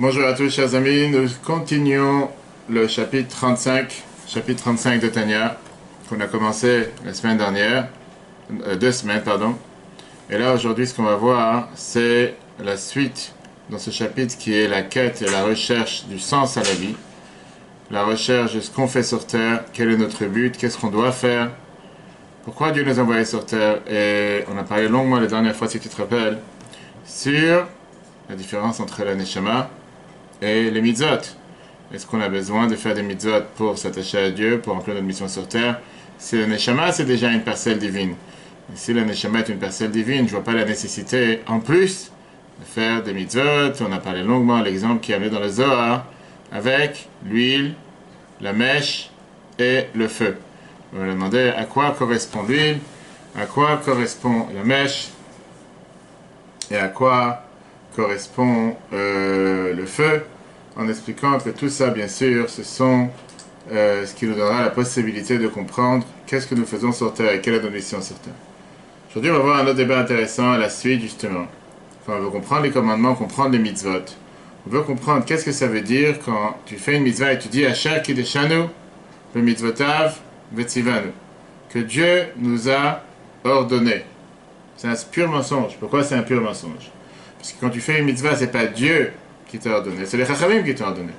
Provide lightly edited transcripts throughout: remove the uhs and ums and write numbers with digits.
Bonjour à tous chers amis, nous continuons le chapitre 35 de Tanya qu'on a commencé la semaine dernière, 2 semaines pardon. Et là aujourd'hui ce qu'on va voir c'est la suite dans ce chapitre qui est la quête et la recherche du sens à la vie, la recherche de ce qu'on fait sur terre, quel est notre but, qu'est-ce qu'on doit faire, pourquoi Dieu nous a envoyés sur terre. Et on a parlé longuement la dernière fois si tu te rappelles sur la différence entre la neshama et les mitzvot. Est-ce qu'on a besoin de faire des mitzvot pour s'attacher à Dieu, pour remplir notre mission sur terre? Si la neshama, c'est déjà une parcelle divine. Et si la neshama est une parcelle divine, je ne vois pas la nécessité, en plus, de faire des mitzvot. On a parlé longuement l'exemple qui est amené dans le Zohar, avec l'huile, la mèche et le feu. On a demandé à quoi correspond l'huile, à quoi correspond la mèche, et à quoi correspond le feu, en expliquant que tout ça, bien sûr, ce sont ce qui nous donnera la possibilité de comprendre qu'est-ce que nous faisons sur Terre et quelle est notre mission sur Terre. Aujourd'hui, on va voir un autre débat intéressant à la suite, justement. Quand on veut comprendre les commandements, comprendre les mitzvot. On veut comprendre qu'est-ce que ça veut dire quand tu fais une mitzvah et tu dis « Asher kideshanu, le mitzvotav vetzivanu » que Dieu nous a ordonné. C'est un pur mensonge. Pourquoi c'est un pur mensonge? Parce que quand tu fais une mitzvah, ce n'est pas Dieu qui t'a ordonné, c'est les chachamim qui t'ont ordonné.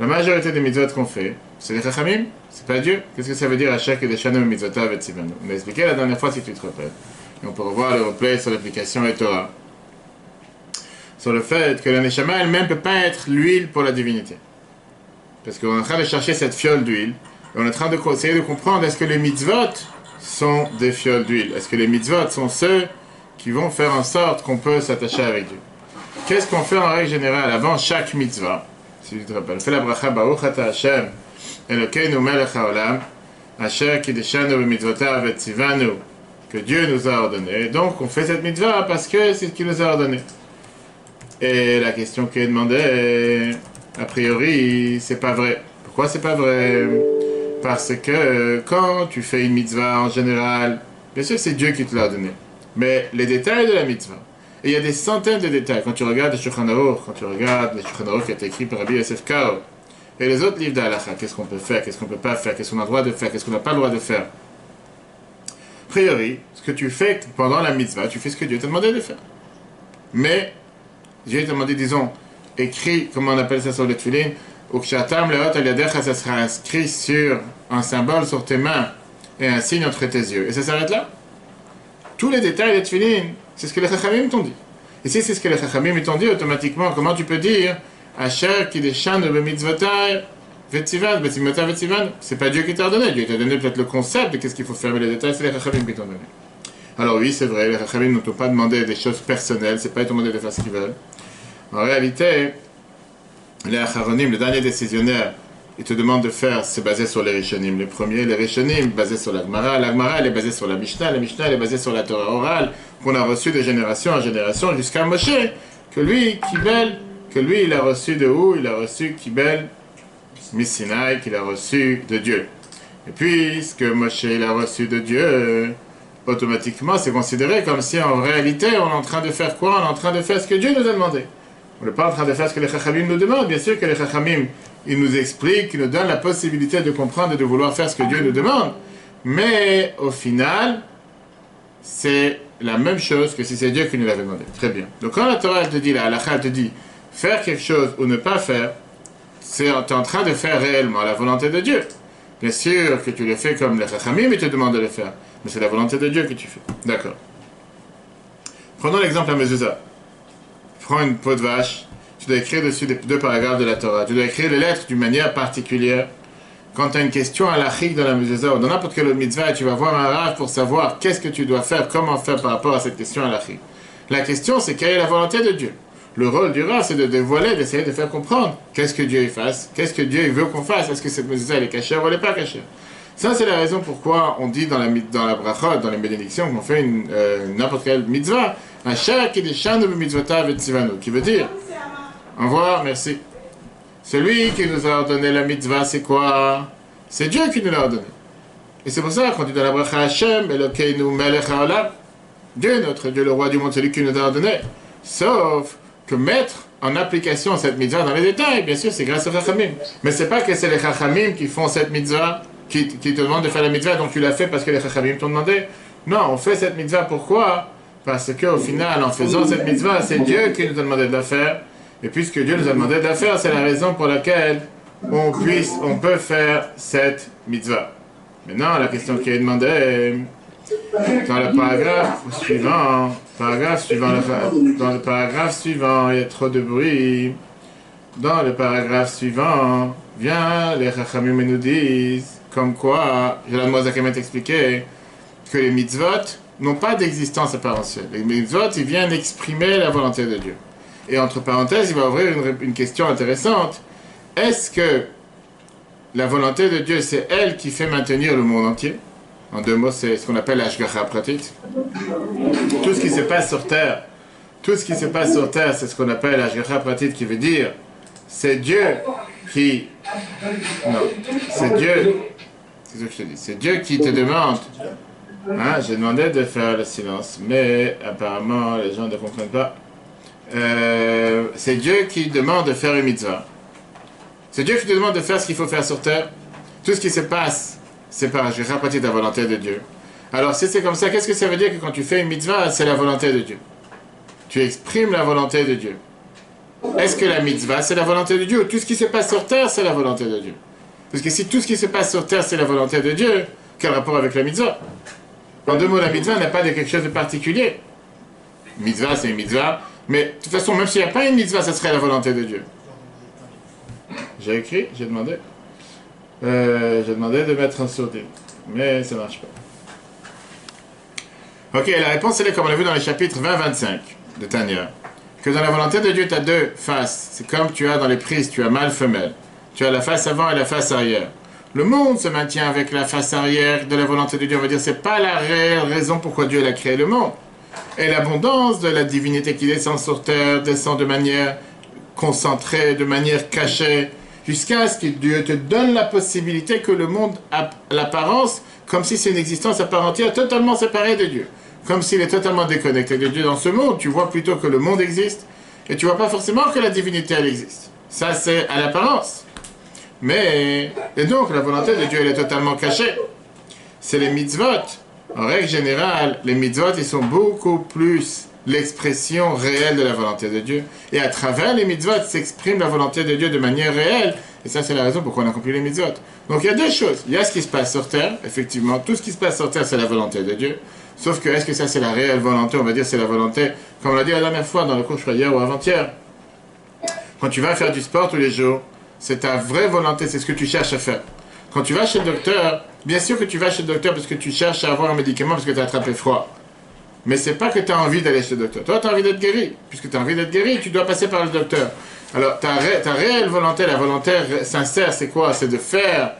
La majorité des mitzvot qu'on fait, c'est les chachamim, c'est pas Dieu. Qu'est-ce que ça veut dire à chaque Kedeshanu mitzvotav vetzivanu? On a expliqué la dernière fois si tu te rappelles. Et on peut revoir le replay sur l'application et Torah. Sur le fait que la neshama elle-même ne peut pas être l'huile pour la divinité. Parce qu'on est en train de chercher cette fiole d'huile, et on est en train d'essayer de comprendre est-ce que les mitzvot sont des fioles d'huile? Est-ce que les mitzvot sont ceux qui vont faire en sorte qu'on peut s'attacher avec Dieu? Qu'est-ce qu'on fait en règle générale avant chaque mitzvah? Si tu te rappelles, on fait la bracha Baruch Ata Hashem, Elokeinu Melech Haolam, Asher Kideshanu b'mitzvotav vetzivanu, que Dieu nous a ordonné. Et donc on fait cette mitzvah parce que c'est ce qu'il nous a ordonné. Et la question qui est demandée, a priori, c'est pas vrai. Pourquoi c'est pas vrai? Parce que quand tu fais une mitzvah en général, bien sûr c'est Dieu qui te l'a donné. Mais les détails de la mitzvah, et il y a des centaines de détails, quand tu regardes le Shulchan Aruch, qui est écrit par Rabbi Yosef Karo, et les autres livres d'Halacha, qu'est-ce qu'on peut faire, qu'est-ce qu'on ne peut pas faire, qu'est-ce qu'on a le droit de faire, qu'est-ce qu'on n'a pas le droit de faire. A priori, ce que tu fais pendant la mitzvah, tu fais ce que Dieu t'a demandé de faire. Mais, Dieu t'a demandé, disons, écrit, comment on appelle ça sur le tefilin, ou kshatam leot al yadecha, ça sera inscrit sur un symbole sur tes mains et un signe entre tes yeux. Et ça s'arrête là. Tous les détails des tefilin, c'est ce que les chachamim t'ont dit. Et si c'est ce que les chachamim t'ont dit, automatiquement, comment tu peux dire Asher kideshanu b'mitzvotav vetzivanu? C'est pas Dieu qui t'a ordonné. Dieu t'a donné peut-être le concept de qu'est-ce qu'il faut faire, mais les détails, c'est les chachamim qui t'ont donné. Alors oui, c'est vrai, les chachamim ne t'ont pas demandé des choses personnelles, c'est pas ils t'ont demandé de faire ce qu'ils veulent. En réalité, les acharonim, les derniers décisionnaires, ils te demandent de faire, c'est basé sur les rishonim. Les premiers, les rishonim, basés sur la Gemara. La Gemara, elle est basée sur la Mishnah, elle est basée sur la Torah orale, qu'on a reçue de génération en génération jusqu'à Moshe, que lui, Kibel, il a reçu de où? Il a reçu Kibel, Missinaï, qu'il a reçu de Dieu. Et puisque Moshe, il a reçu de Dieu, automatiquement, c'est considéré comme si en réalité, on est en train de faire quoi? On est en train de faire ce que Dieu nous a demandé. On n'est pas en train de faire ce que les chachamim nous demandent. Bien sûr que les chachamim, il nous explique, il nous donne la possibilité de comprendre et de vouloir faire ce que Dieu nous demande. Mais au final, c'est la même chose que si c'est Dieu qui nous l'avait demandé. Très bien. Donc quand la Torah te dit, la halakha te dit, faire quelque chose ou ne pas faire, tu es en train de faire réellement la volonté de Dieu. Bien sûr que tu le fais comme les chachamim, ils te demandent de le faire. Mais c'est la volonté de Dieu que tu fais. D'accord. Prenons l'exemple à mezuzah. Prends une peau de vache. Tu dois écrire dessus 2 paragraphes de la Torah. Tu dois écrire les lettres d'une manière particulière. Quand tu as une question halakhique dans la mezuzah ou dans n'importe quelle autre mitzvah, tu vas voir un rav pour savoir qu'est-ce que tu dois faire, comment faire par rapport à cette question halakhique. La question, c'est quelle est la volonté de Dieu. Le rôle du rav, c'est de dévoiler, d'essayer de faire comprendre qu'est-ce que Dieu fasse, qu'est-ce que Dieu veut qu'on fasse, est-ce que cette mezuzah elle est cachère ou elle n'est pas cachère. Ça, c'est la raison pourquoi on dit dans la bracha, dans les bénédictions, qu'on fait n'importe quelle mitzvah, un Asher kideshanu b'mitzvotav vetzivanu, qui veut dire. Au revoir, merci. Celui qui nous a ordonné la mitzvah, c'est quoi? C'est Dieu qui nous l'a ordonné. Et c'est pour ça qu'on dit dans la bracha Hashem, Elokeinu Melech Haolam, Dieu, notre Dieu, le roi du monde, celui qui nous a ordonné. Sauf que mettre en application cette mitzvah dans les détails. Bien sûr, c'est grâce aux Chachamim. Mais c'est pas que c'est les Chachamim qui font cette mitzvah, qui te demandent de faire la mitzvah, donc tu l'as fait parce que les Chachamim t'ont demandé. Non, on fait cette mitzvah, pourquoi? Parce qu'au final, en faisant cette mitzvah, c'est Dieu qui nous a demandé de la faire. Et puisque Dieu nous a demandé de la faire, c'est la raison pour laquelle on peut faire cette mitzvah. Maintenant, la question qui est demandée dans le paragraphe suivant, il y a trop de bruit. Dans le paragraphe suivant, viens, les Chachamim nous disent, comme quoi, la Moza Kemet expliquait que les mitzvot n'ont pas d'existence apparentielle. Les mitzvot, ils viennent exprimer la volonté de Dieu. Et entre parenthèses, il va ouvrir une question intéressante. Est-ce que la volonté de Dieu, c'est elle qui fait maintenir le monde entier? En deux mots, c'est ce qu'on appelle l'ashgacha pratit. Tout ce qui se passe sur Terre, tout ce qui se passe sur Terre, c'est ce qu'on appelle l'ashgacha pratit, qui veut dire c'est Dieu qui... Non, c'est Dieu... C'est ce que je te dis. C'est Dieu qui te demande... Hein, j'ai demandé de faire le silence, mais apparemment les gens ne comprennent pas. C'est Dieu qui demande de faire une mitzvah. C'est Dieu qui te demande de faire ce qu'il faut faire sur terre. Tout ce qui se passe, c'est par je rapatis la volonté de Dieu. Alors si c'est comme ça, qu'est-ce que ça veut dire que quand tu fais une mitzvah, c'est la volonté de Dieu? Tu exprimes la volonté de Dieu. Est-ce que la mitzvah, c'est la volonté de Dieu, ou tout ce qui se passe sur terre, c'est la volonté de Dieu? Parce que si tout ce qui se passe sur terre, c'est la volonté de Dieu, quel rapport avec la mitzvah? En deux mots, la mitzvah n'a pas de quelque chose de particulier. Mitzvah, c'est une mitzvah. Mais de toute façon, même s'il n'y a pas une mitzvah, ça serait la volonté de Dieu. J'ai écrit, j'ai demandé de mettre un sauté. Mais ça ne marche pas. Ok, la réponse, elle est comme on l'a vu dans les chapitres 20-25 de Tanya. Que dans la volonté de Dieu, tu as deux faces. C'est comme tu as dans les prises, tu as mâle-femelle. Tu as la face avant et la face arrière. Le monde se maintient avec la face arrière de la volonté de Dieu. On va dire, c'est pas la réelle raison pourquoi Dieu a créé le monde. Et l'abondance de la divinité qui descend sur terre, descend de manière concentrée, de manière cachée, jusqu'à ce que Dieu te donne la possibilité que le monde a l'apparence comme si c'est une existence à part entière totalement séparée de Dieu. Comme s'il est totalement déconnecté de Dieu dans ce monde. Tu vois plutôt que le monde existe et tu vois pas forcément que la divinité, elle existe. Ça, c'est à l'apparence. Mais, et donc, la volonté de Dieu, elle est totalement cachée. C'est les mitzvot. En règle générale, les mitzvot, ils sont beaucoup plus l'expression réelle de la volonté de Dieu. Et à travers les mitzvot, s'exprime la volonté de Dieu de manière réelle. Et ça, c'est la raison pour laquelle on accomplit les mitzvot. Donc, il y a deux choses. Il y a ce qui se passe sur Terre. Effectivement, tout ce qui se passe sur Terre, c'est la volonté de Dieu. Sauf que, est-ce que ça, c'est la réelle volonté? On va dire, c'est la volonté, comme on l'a dit la dernière fois dans le cours, je crois, hier ou avant-hier. Quand tu vas faire du sport tous les jours, c'est ta vraie volonté, c'est ce que tu cherches à faire. Quand tu vas chez le docteur, bien sûr que tu vas chez le docteur parce que tu cherches à avoir un médicament parce que tu as attrapé froid. Mais c'est pas que tu as envie d'aller chez le docteur. Toi, tu as envie d'être guéri. Puisque tu as envie d'être guéri, tu dois passer par le docteur. Alors, ta réelle volonté, la volonté sincère, c'est quoi? C'est de faire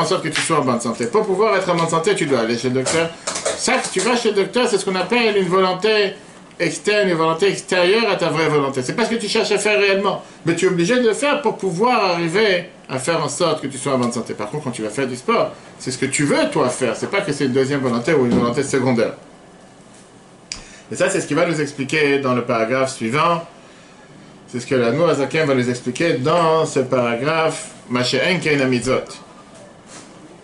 en sorte que tu sois en bonne santé. Pour pouvoir être en bonne santé, tu dois aller chez le docteur. Ça, si tu vas chez le docteur, c'est ce qu'on appelle une volonté externe, une volonté extérieure à ta vraie volonté. C'est pas ce que tu cherches à faire réellement, mais tu es obligé de le faire pour pouvoir arriver à faire en sorte que tu sois en bonne santé. Par contre, quand tu vas faire du sport, c'est ce que tu veux toi faire, c'est pas que c'est une deuxième volonté ou une volonté secondaire. Et ça, c'est ce qu'il va nous expliquer dans le paragraphe suivant. C'est ce que la Noazakim va nous expliquer dans ce paragraphe Mashen Kein HaMitzvot,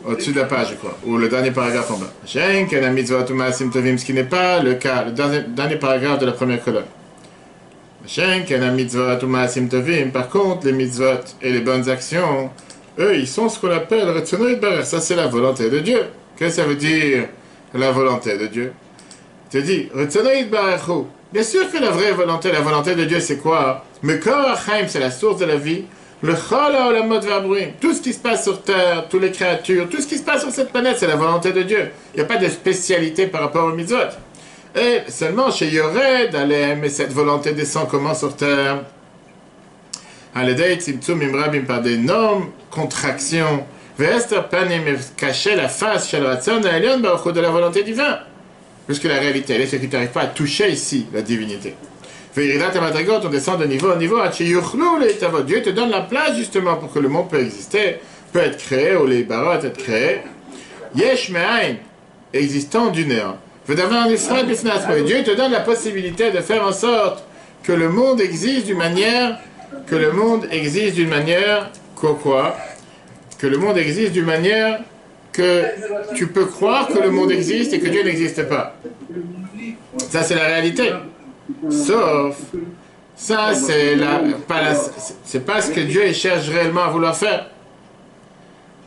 au-dessus de la page, je crois, ou le dernier paragraphe en bas. Mashen Kein HaMitzvot u'ma'asim tovim, ce qui n'est pas le cas, le dernier paragraphe de la première colonne. Mashen Kein HaMitzvot u'ma'asim tovim, par contre, les mitzvot et les bonnes actions, eux, ils sont ce qu'on appelle Ratzono Yitbarach. Ça, c'est la volonté de Dieu. Qu'est-ce que ça veut dire, la volonté de Dieu? Tu dis, Ratzono Yitbarach hu. Bien sûr que la vraie volonté, la volonté de Dieu, c'est quoi? Mekor Hachaim, c'est la source de la vie. Le Chol HaOlamot VeHabruim, tout ce qui se passe sur Terre, toutes les créatures, tout ce qui se passe sur cette planète, c'est la volonté de Dieu. Il n'y a pas de spécialité par rapport aux mitzvot. Et seulement chez Yored Aleim, et cette volonté descend comment sur Terre? Aledei Tzimtzum Im Rabim, par d'énormes contractions. Ve'ester Panim, cacher la face chez le Ratzon HaElyon Baruch Hu, de la volonté divine. Puisque la réalité, elle est ce que tu n'arrives pas à toucher ici, la divinité. On descend de niveau en niveau. Dieu te donne la place justement pour que le monde peut exister, peut être créé, ou les barotes être créés. Yesh me'ayin, existant du néant. Dieu te donne la possibilité de faire en sorte que le monde existe d'une manière, que le monde existe d'une manière que tu peux croire que le monde existe et que Dieu n'existe pas. Ça, c'est la réalité. Sauf, ça, c'est pas ce que Dieu cherche réellement à vouloir faire.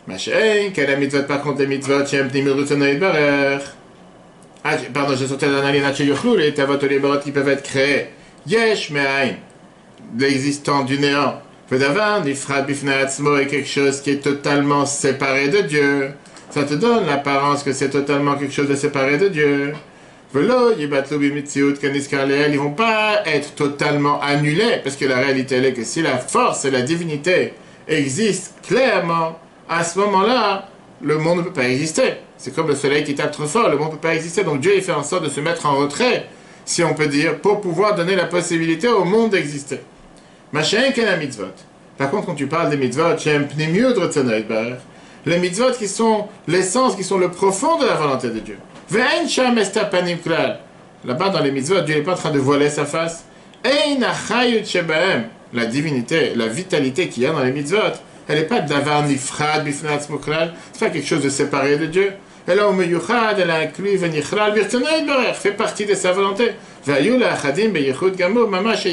Par contre, les mitzvot, j'aime des mitzvot et barer. Ah, pardon, j'ai sauté d'un aliénat chez Yochlou, les tavot et les barot qui peuvent être créés. Yesh, mais aïn, l'existant du néant. Peu d'avant, il frappe bifnatsmo est quelque chose qui est totalement séparé de Dieu. Ça te donne l'apparence que c'est totalement quelque chose de séparé de Dieu. Velo, yibatlou bimitsiout, kaniskarleel, ils vont pas être totalement annulés, parce que la réalité elle est que si la force et la divinité existent clairement, à ce moment-là, le monde ne peut pas exister. C'est comme le soleil qui tape trop fort, le monde ne peut pas exister. Donc Dieu, il fait en sorte de se mettre en retrait, si on peut dire, pour pouvoir donner la possibilité au monde d'exister. Machin qu'est la mitzvot. Par contre, quand tu parles des mitzvot, les mitzvot qui sont l'essence, qui sont le profond de la volonté de Dieu. Là-bas, dans les mitzvot, Dieu n'est pas en train de voiler sa face. La divinité, la vitalité qu'il y a dans les mitzvot, elle n'est pas d'avar nifrad bifnat mukral, c'est pas quelque chose de séparé de Dieu. Elle a umeyuchad, elle a inclus venichlal birtonei barer, fait partie de sa volonté. Vayula achadim beyichud gamur mamash,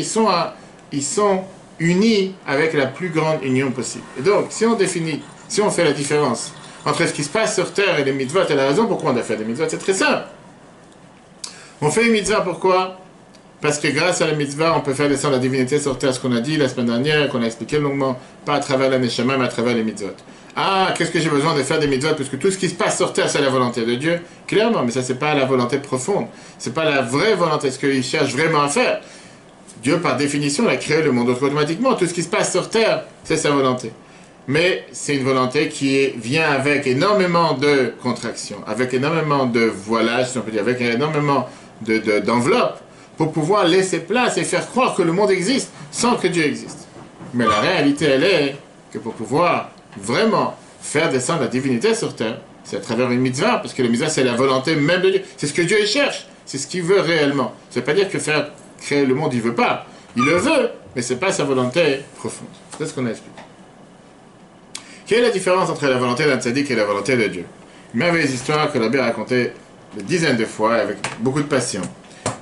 ils sont unis avec la plus grande union possible. Et donc, si on définit, si on fait la différence entre ce qui se passe sur terre et les mitzvot, et la raison pourquoi on a fait des mitzvot, c'est très simple. On fait les mitzvot pourquoi? Parce que grâce à la mitzvah, on peut faire descendre la divinité sur terre, ce qu'on a dit la semaine dernière, qu'on a expliqué longuement, pas à travers la neshama, mais à travers les mitzvot. Ah, qu'est-ce que j'ai besoin de faire des mitzvot, puisque tout ce qui se passe sur terre, c'est la volonté de Dieu. Clairement, mais ça, c'est pas la volonté profonde. C'est pas la vraie volonté, ce qu'il cherche vraiment à faire. Dieu, par définition, a créé le monde automatiquement. Tout ce qui se passe sur terre, c'est sa volonté. Mais c'est une volonté qui vient avec énormément de contractions, avec énormément de voilage, si on peut dire, avec énormément d'enveloppe. Pour pouvoir laisser place et faire croire que le monde existe sans que Dieu existe. Mais la réalité, elle est que pour pouvoir vraiment faire descendre la divinité sur terre, c'est à travers une mitzvah, parce que la mitzvah, c'est la volonté même de Dieu. C'est ce que Dieu cherche, c'est ce qu'il veut réellement. Ça ne veut pas dire que faire créer le monde, il ne veut pas. Il le veut, mais ce n'est pas sa volonté profonde. C'est ce qu'on a expliqué. Quelle est la différence entre la volonté d'un tzaddik et la volonté de Dieu? Une merveilleuse histoire que l'abbé a racontée des dizaines de fois avec beaucoup de passion.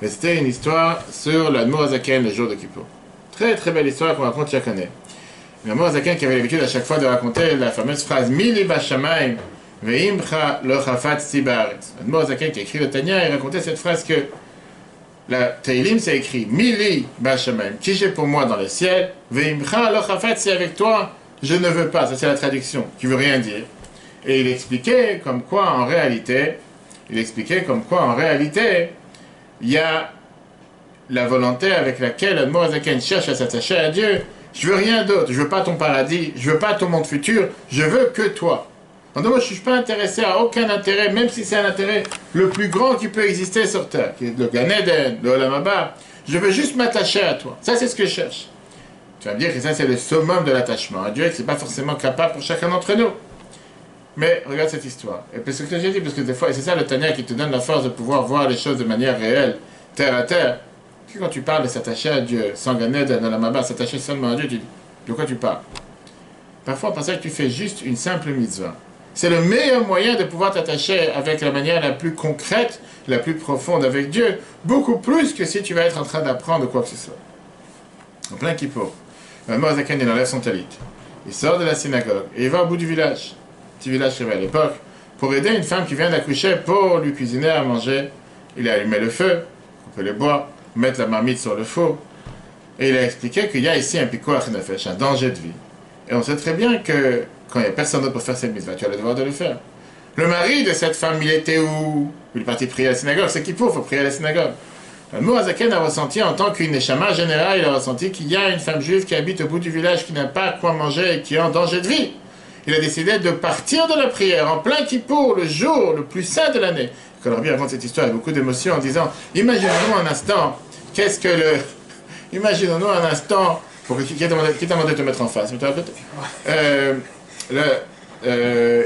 Mais c'était une histoire sur l'Admour HaZaken, le jour de Kippour. Très très belle histoire qu'on raconte chaque année. L'Admour HaZaken qui avait l'habitude à chaque fois de raconter la fameuse phrase Mi liba shamayim ve'imcha lo chafatzti ba'aretz. L'Admour HaZaken qui a écrit le Tanya, il racontait cette phrase que la Teilim s'est écrit Mi liba shamayim, qui j'ai pour moi dans le ciel, ve'imcha lo chafatzti, avec toi, je ne veux pas. Ça c'est la traduction, qui veut rien dire. Et il expliquait comme quoi en réalité, il y a la volonté avec laquelle l'Admour HaZaken cherche à s'attacher à Dieu. Je veux rien d'autre, je veux pas ton paradis, je veux pas ton monde futur, je veux que toi. En d'autres mots, je suis pas intéressé à aucun intérêt, même si c'est un intérêt le plus grand qui peut exister sur terre, qui est le Gan Eden, le Olam Haba. Je veux juste m'attacher à toi. Ça, c'est ce que je cherche. Tu vas me dire que ça, c'est le summum de l'attachement à Dieu et que c'est pas forcément capable pour chacun d'entre nous. Mais regarde cette histoire. Et puis ce que j'ai dit, parce que des fois, et c'est ça le Tanya qui te donne la force de pouvoir voir les choses de manière réelle, terre à terre. Parce que quand tu parles de s'attacher à Dieu, sans gagner dans la mabba, s'attacher seulement à Dieu, tu dis, de quoi tu parles? Parfois, on pense que tu fais juste une simple mitzvah. C'est le meilleur moyen de pouvoir t'attacher avec la manière la plus concrète, la plus profonde avec Dieu, beaucoup plus que si tu vas être en train d'apprendre quoi que ce soit. En plein Kippour, l'Admour HaZaken, il enlève son talit. Il sort de la synagogue et il va au bout du village. Petit village qu'il y avait à l'époque, pour aider une femme qui vient d'accoucher pour lui cuisiner à manger. Il a allumé le feu, couper le bois, mettre la marmite sur le four, et il a expliqué qu'il y a ici un pikuach nefesh, un danger de vie. Et on sait très bien que quand il n'y a personne d'autre pour faire cette mitzvah, tu as le devoir de le faire. Le mari de cette femme, il était où? Il est parti prier à la synagogue, c'est qu'il faut prier à la synagogue. L'Admour HaZaken a ressenti, en tant qu'une neshama générale, il a ressenti qu'il y a une femme juive qui habite au bout du village, qui n'a pas quoi manger et qui est en danger de vie. Il a décidé de partir de la prière en plein Kippour, le jour le plus saint de l'année. Quand le Rabbi raconte cette histoire avec beaucoup d'émotion en disant, imaginons-nous un instant, qu'est-ce que le... Imaginons-nous un instant, pour que qui t'a demandé de te mettre en face, il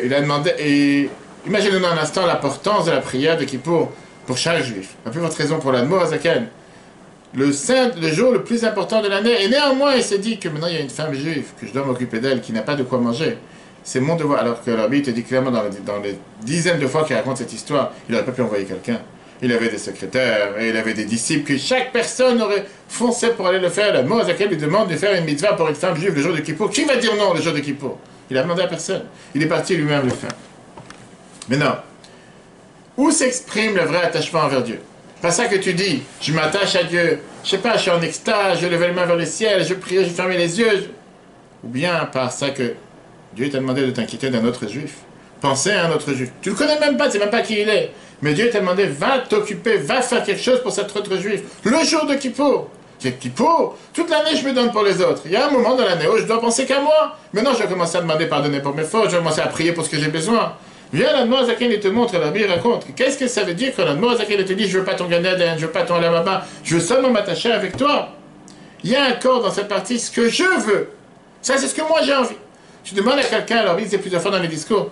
a demandé, et imaginons-nous un instant l'importance de la prière de Kippour pour chaque juif. La plus forte raison pour l'Admour HaZaken. le jour le plus important de l'année. Et néanmoins, il s'est dit que maintenant il y a une femme juive, que je dois m'occuper d'elle, qui n'a pas de quoi manger. C'est mon devoir. Alors que Rabbi te dit clairement dans les dizaines de fois qu'il raconte cette histoire, il n'aurait pas pu envoyer quelqu'un. Il avait des secrétaires et il avait des disciples que chaque personne aurait foncé pour aller le faire. La mort à laquelle il demande de faire une mitzvah pour une femme juive le jour de Kippour. Qui va dire non le jour de Kippour? Il a demandé à personne. Il est parti lui-même le faire. Mais non. Où s'exprime le vrai attachement envers Dieu? Pas ça que tu dis, je m'attache à Dieu, je sais pas, je suis en extase, je levais les mains vers le ciel, je priais, je fermais les yeux. Ou bien par ça que Dieu t'a demandé de t'inquiéter d'un autre juif. Pensez à un autre juif. Tu le connais même pas, tu sais même pas qui il est. Mais Dieu t'a demandé, va t'occuper, va faire quelque chose pour cet autre juif. Le jour de Kippour. C'est Kippour. Toute l'année, je me donne pour les autres. Il y a un moment dans l'année où je dois penser qu'à moi. Maintenant, je vais commencer à demander pardonner pour mes fautes, je vais commencer à prier pour ce que j'ai besoin. Viens, la Noire Zaken, il te montre, la Bible raconte. Qu'est-ce que ça veut dire quand la Noire Zaken, il te dit, je veux pas ton Ganadin, je veux pas ton Alamaba, je veux seulement m'attacher avec toi. Il y a encore dans cette partie ce que je veux. Ça, c'est ce que moi j'ai envie. Tu demandes à quelqu'un, alors il disait plusieurs fois dans les discours,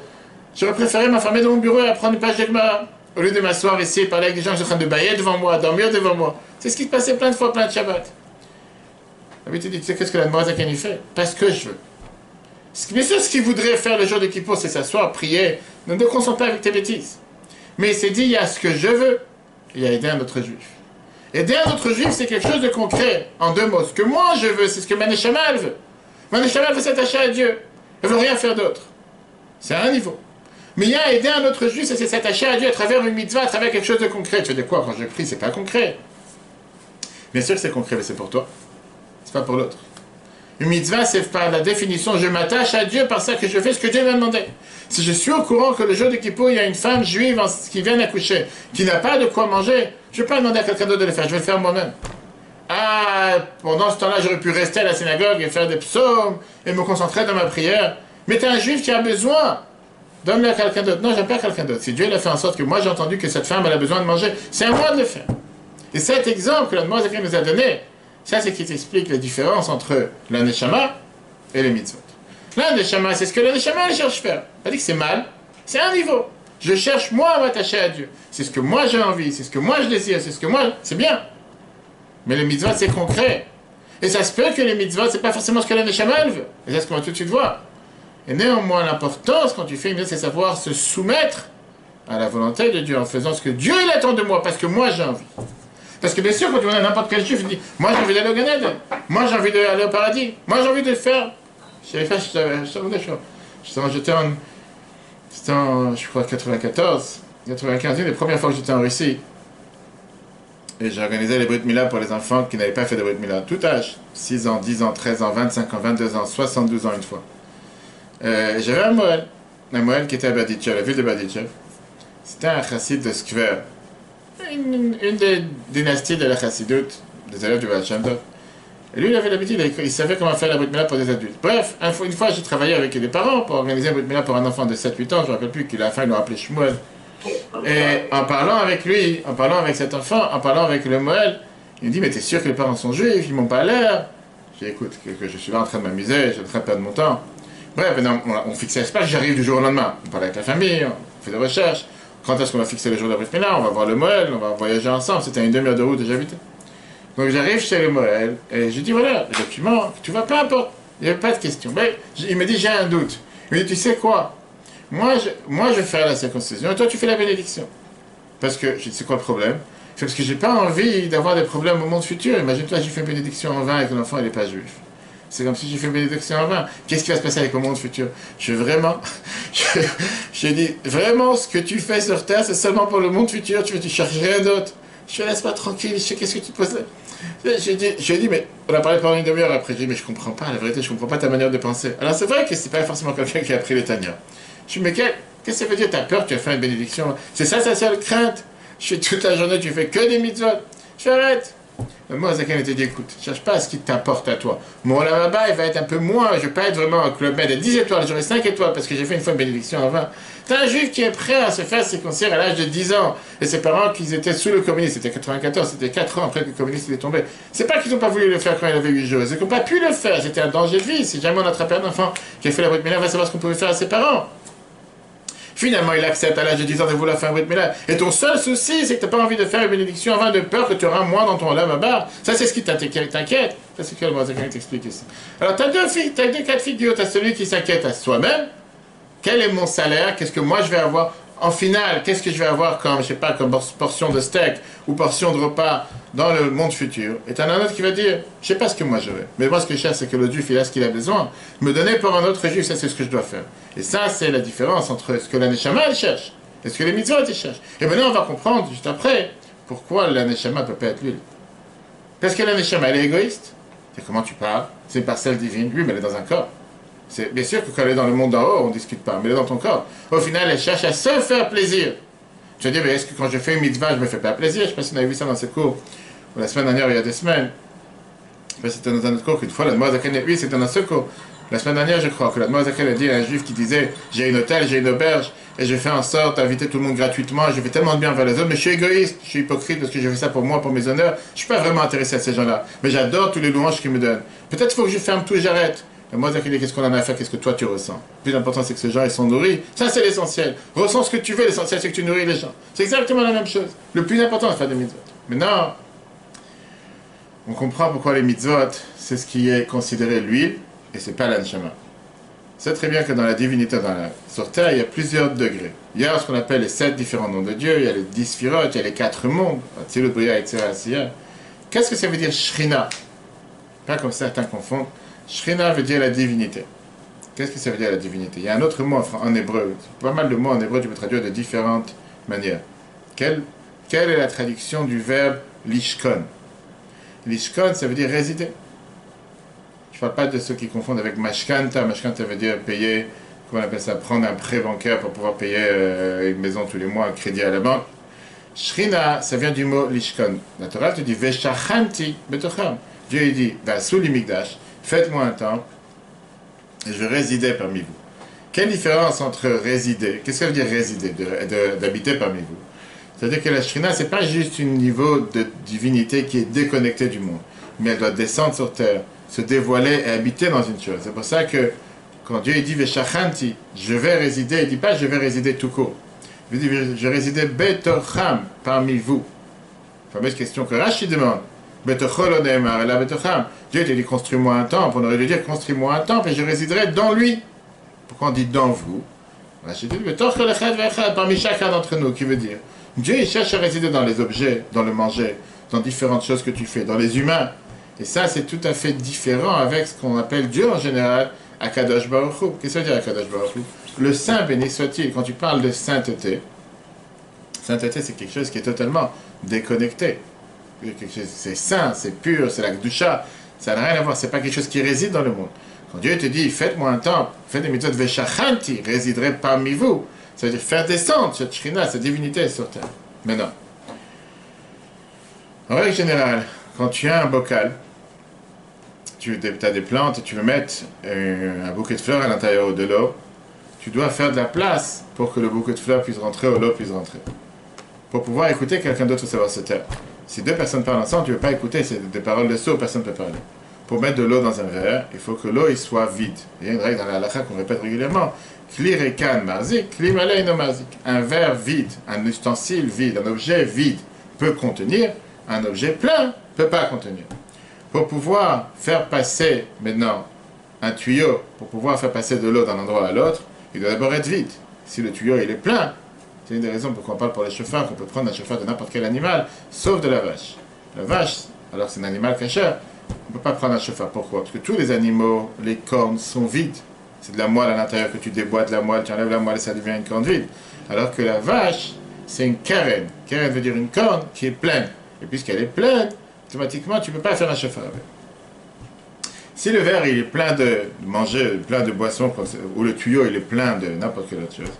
j'aurais préféré m'enfermer dans mon bureau et apprendre une page de Gemara, au lieu de m'asseoir ici et parler avec des gens qui sont en train de bailler devant moi, dormir devant moi. C'est ce qui se passait plein de fois, plein de Shabbat. Alors, tu dis, tu sais qu'est-ce que la Noire Zaken, il fait? Parce que je veux. Bien sûr, ce qu'il voudrait faire le jour de Kippour, c'est s'asseoir, prier. Ne te concentre pas avec tes bêtises. Mais il s'est dit, il y a ce que je veux, il y a aider un autre juif. Aider un autre juif, c'est quelque chose de concret, en deux mots. Ce que moi je veux, c'est ce que ma neshama veut. Ma neshama veut s'attacher à Dieu. Elle ne veut rien faire d'autre. C'est à un niveau. Mais il y a aider un autre juif, c'est s'attacher à Dieu à travers une mitzvah, à travers quelque chose de concret. Tu fais de quoi quand je prie? C'est pas concret. Bien sûr que c'est concret, mais c'est pour toi. C'est pas pour l'autre. Une mitzvah, c'est par la définition, je m'attache à Dieu par ça que je fais ce que Dieu m'a demandé. Si je suis au courant que le jour de Kippour, il y a une femme juive qui vient d'accoucher, qui n'a pas de quoi manger, je ne vais pas demander à quelqu'un d'autre de le faire, je vais le faire moi-même. Ah, pendant ce temps-là, j'aurais pu rester à la synagogue et faire des psaumes et me concentrer dans ma prière. Mais tu as un juif qui a besoin, donne-le à quelqu'un d'autre. Non, j'aime pas quelqu'un d'autre. Si Dieu l'a fait en sorte que moi j'ai entendu que cette femme, elle a besoin de manger, c'est à moi de le faire. Et cet exemple que la Noire Zaken nous a donné, ça, c'est ce qui t'explique la différence entre la neshama et les mitzvot. La neshama, c'est ce que la neshama cherche à faire. Elle dit que c'est mal, c'est un niveau. Je cherche, moi, à m'attacher à Dieu. C'est ce que moi j'ai envie, c'est ce que moi je désire, c'est ce que moi... C'est bien. Mais les mitzvot, c'est concret. Et ça se peut que les mitzvot, c'est pas forcément ce que la neshama veut. Et c'est ce qu'on va tout de suite voir. Et néanmoins, l'importance, quand tu fais une mitzvah, c'est savoir se soumettre à la volonté de Dieu en faisant ce que Dieu il attend de moi, parce que moi j'ai envie. Parce que bien sûr, quand tu vas à n'importe quel juif, tu dis moi j'ai envie d'aller au Gan Eden, moi j'ai envie d'aller au paradis, moi j'ai envie de le faire. J'avais fait, j'étais en, je crois, 94, 95, les premières fois que j'étais en Russie. Et j'organisais les Brit Mila pour les enfants qui n'avaient pas fait de Brit Mila à tout âge. 6 ans, 10 ans, 13 ans, 25 ans, 22 ans, 72 ans une fois. J'avais un Moël qui était à Berdichev, la ville de Berdichev. C'était un chassid de Skver. Une des dynasties de la chassidoute, des élèves du Baal Shem Tov. Et lui, il avait l'habitude, il savait comment faire la Brit Mila pour des adultes. Bref, une fois, j'ai travaillé avec les parents pour organiser la Brit Mila pour un enfant de 7-8 ans, je ne me rappelle plus, qu'à la fin, il l'a appelé Shmuel. Et en parlant avec lui, en parlant avec cet enfant, en parlant avec le Moël, il me dit, mais t'es sûr que les parents sont juifs, ils m'ont pas l'air? J'ai dit, écoute, que je suis là en train de m'amuser, je suis en train de perdre mon temps. Bref, on fixait pas que j'arrive du jour au lendemain. On parlait avec la famille, on fait des recherches. Quand est-ce qu'on va fixer le jour de la Brit Mila? On va voir le Moël, on va voyager ensemble. C'était à une demi-heure de route et j'habitais. Donc j'arrive chez le Moël et je dis voilà, le document, tu vois, peu importe. Il n'y avait pas de question. Mais il me dit j'ai un doute. Il me dit tu sais quoi? Moi je vais faire la circoncision et toi tu fais la bénédiction. Parce que je dis c'est quoi le problème? C'est parce que j'ai pas envie d'avoir des problèmes au monde futur. Imagine-toi, j'ai fait une bénédiction en vain et que l'enfant il n'est pas juif. C'est comme si j'ai fait une bénédiction en vain. Qu'est-ce qui va se passer avec le monde futur? Je dis, vraiment, ce que tu fais sur Terre, c'est seulement pour le monde futur, tu ne cherches rien d'autre. Je te laisse pas tranquille, je sais qu'est-ce que tu te poses là. Je dis, mais on a parlé pendant une demi-heure après, je dis, mais je comprends pas, la vérité, je comprends pas ta manière de penser. Alors c'est vrai que c'est pas forcément quelqu'un qui a appris le Tanya. Je dis, mais qu'est-ce que ça veut dire? Tu as peur, tu as fait une bénédiction. C'est ça ta seule crainte. Je suis toute la journée, tu fais que des mitzvot. J'arrête. Le Noire Zaken était dit, écoute, cherche pas à ce qui t'importe à toi. Mon là-bas, il va être un peu moins, je vais pas être vraiment un club med à 10 étoiles, j'aurai 5 étoiles parce que j'ai fait une fois une bénédiction en vain. T'as un juif qui est prêt à se faire circoncire à l'âge de 10 ans, et ses parents qui étaient sous le communisme, c'était 94, c'était 4 ans après que le communisme était tombé. C'est pas qu'ils n'ont pas voulu le faire quand il avait 8 jours, c'est qu'ils n'ont pas pu le faire, c'était un danger de vie. Si jamais on attrapait un enfant qui a fait la Brit Mila, on va savoir ce qu'on pouvait faire à ses parents. Finalement, il accepte à l'âge de 10 ans de vouloir faire un brit milah. Et ton seul souci, c'est que tu n'as pas envie de faire une bénédiction en vain de peur que tu auras moins dans ton lama-bar. Ça, c'est ce qui t'inquiète. Ça, c'est ce que le Moazakhan t'explique ici. Alors, tu as deux cas de figure. Tu as celui qui s'inquiète à soi-même. Quel est mon salaire? Qu'est-ce que moi je vais avoir? En finale, qu'est-ce que je vais avoir comme, je sais pas, comme portion de steak ou portion de repas dans le monde futur? Et t'en as un autre qui va dire, je sais pas ce que moi je veux, mais moi ce que je cherche c'est que le juif il a ce qu'il a besoin, me donner pour un autre juif, ça c'est ce que je dois faire. Et ça c'est la différence entre ce que la neshama elle cherche et ce que les mitzvot ils cherchent. Et maintenant on va comprendre juste après pourquoi la neshama peut pas être l'huile. Parce que la neshama elle est égoïste. C'est comment tu parles, c'est une parcelle divine, lui mais elle est dans un corps. C'est bien sûr que quand elle est dans le monde d'en haut, on ne discute pas, mais elle est dans ton corps. Au final, elle cherche à se faire plaisir. Tu te dis, mais est-ce que quand je fais une mitzvah, je ne me fais pas plaisir? Je ne sais pas si on avait vu ça dans ce cours, ou la semaine dernière, il y a 2 semaines. Je ne sais pas si c'était dans un autre cours, qu'une fois, la Moazakhan, oui, c'était dans ce cours. La semaine dernière, je crois, que la Moazakhan a dit à un juif qui disait, j'ai une hôtel, j'ai une auberge, et je fais en sorte d'inviter tout le monde gratuitement, je fais tellement de bien vers les autres, mais je suis égoïste, je suis hypocrite parce que je fais ça pour moi, pour mes honneurs. Je ne suis pas vraiment intéressé à ces gens-là, mais j'adore tous les louanges qu'ils me donnent. Peut-être qu'il faut que je ferme tout et j'arrête. Et moi, qu'est-ce qu'on en a à faire, qu'est-ce que toi tu ressens? Le plus important, c'est que ces gens, ils sont nourris. Ça, c'est l'essentiel. Ressens ce que tu veux, l'essentiel, c'est que tu nourris les gens. C'est exactement la même chose. Le plus important, c'est de faire des mitzvot. Maintenant, on comprend pourquoi les mitzvot, c'est ce qui est considéré l'huile, et c'est pas l'anshama. C'est très bien que dans la divinité, sur Terre, il y a plusieurs degrés. Il y a ce qu'on appelle les 7 différents noms de Dieu, il y a les 10 sphirotes, il y a les 4 mondes, Atzilut, Bria, etc. Qu'est-ce que ça veut dire Shrina? Pas comme certains confondent. Shrina veut dire la divinité. Qu'est-ce que ça veut dire la divinité? Il y a un autre mot en hébreu. Pas mal de mots en hébreu, tu peux traduire de différentes manières. Quelle est la traduction du verbe lishkon? Lishkon, ça veut dire résider. Je ne parle pas de ceux qui confondent avec mashkanta. Mashkanta veut dire payer, comment on appelle ça, prendre un prêt bancaire pour pouvoir payer une maison tous les mois, un crédit à la banque. Shrina, ça vient du mot lishkon. La Torah te dit veshachanti betocham. Dieu il dit vasu li migdash. Faites-moi un temple et je résidais parmi vous. Quelle différence entre résider? Qu'est-ce que ça veut dire résider? D'habiter parmi vous. C'est-à-dire que la Shrina, ce n'est pas juste un niveau de divinité qui est déconnecté du monde, mais elle doit descendre sur terre, se dévoiler et habiter dans une chose. C'est pour ça que quand Dieu dit Veshachanti, je vais résider, il ne dit pas je vais résider tout court. Il dit je résidais Betocham parmi vous. Fameuse question que Rashi demande. Dieu t'a dit construis-moi un temple, on aurait dû dire construis-moi un temple et je résiderai dans lui. Pourquoi on dit dans vous? J'ai dit parmi chacun d'entre nous, qui veut dire Dieu il cherche à résider dans les objets, dans le manger, dans différentes choses que tu fais, dans les humains. Et ça c'est tout à fait différent avec ce qu'on appelle Dieu en général, Akadosh Baruch Hu. Qu'est-ce que ça veut dire Akadosh Baruch Hu? Le saint béni soit-il. Quand tu parles de sainteté, sainteté c'est quelque chose qui est totalement déconnecté. C'est saint, c'est pur, c'est la Kedusha, ça n'a rien à voir, c'est pas quelque chose qui réside dans le monde. Quand Dieu te dit, faites-moi un temple, faites des mitzvot, Veshachanti, résiderai parmi vous. Ça veut dire faire descendre cette Shrina, cette divinité sur terre. Mais non. En règle générale, quand tu as un bocal, tu as des plantes et tu veux mettre un bouquet de fleurs à l'intérieur de l'eau, tu dois faire de la place pour que le bouquet de fleurs puisse rentrer ou l'eau puisse rentrer. Pour pouvoir écouter quelqu'un d'autre savoir se taire. Si 2 personnes parlent ensemble, tu ne peux pas écouter, c'est des paroles de sourd, personne ne peut parler. Pour mettre de l'eau dans un verre, il faut que l'eau soit vide. Il y a une règle dans la halakha qu'on répète régulièrement. Un verre vide, un ustensile vide, un objet vide peut contenir, un objet plein ne peut pas contenir. Pour pouvoir faire passer maintenant un tuyau, pour pouvoir faire passer de l'eau d'un endroit à l'autre, il doit d'abord être vide. Si le tuyau il est plein, c'est une des raisons pourquoi on parle pour les chauffards, qu'on peut prendre un chauffard de n'importe quel animal, sauf de la vache. La vache, alors c'est un animal cachère, on ne peut pas prendre un chauffard. Pourquoi? Parce que tous les animaux, les cornes sont vides. C'est de la moelle à l'intérieur que tu déboîtes la moelle, tu enlèves la moelle et ça devient une corne vide. Alors que la vache, c'est une carène. Carène veut dire une corne qui est pleine. Et puisqu'elle est pleine, automatiquement, tu ne peux pas faire un chauffard avec. Si le verre il est plein de manger, plein de boissons, ou le tuyau il est plein de n'importe quelle autre chose,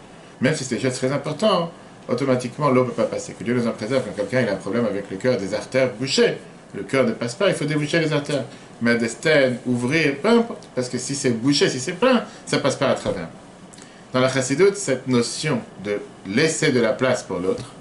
même si c'est déjà très important, automatiquement l'eau ne peut pas passer. Que Dieu nous en préserve quand quelqu'un a un problème avec le cœur, des artères bouchées. Le cœur ne passe pas, il faut déboucher les artères. Mettre des stènes, ouvrir, peu importe. Parce que si c'est bouché, si c'est plein, ça ne passe pas à travers. Dans la chassidoute, cette notion de laisser de la place pour l'autre,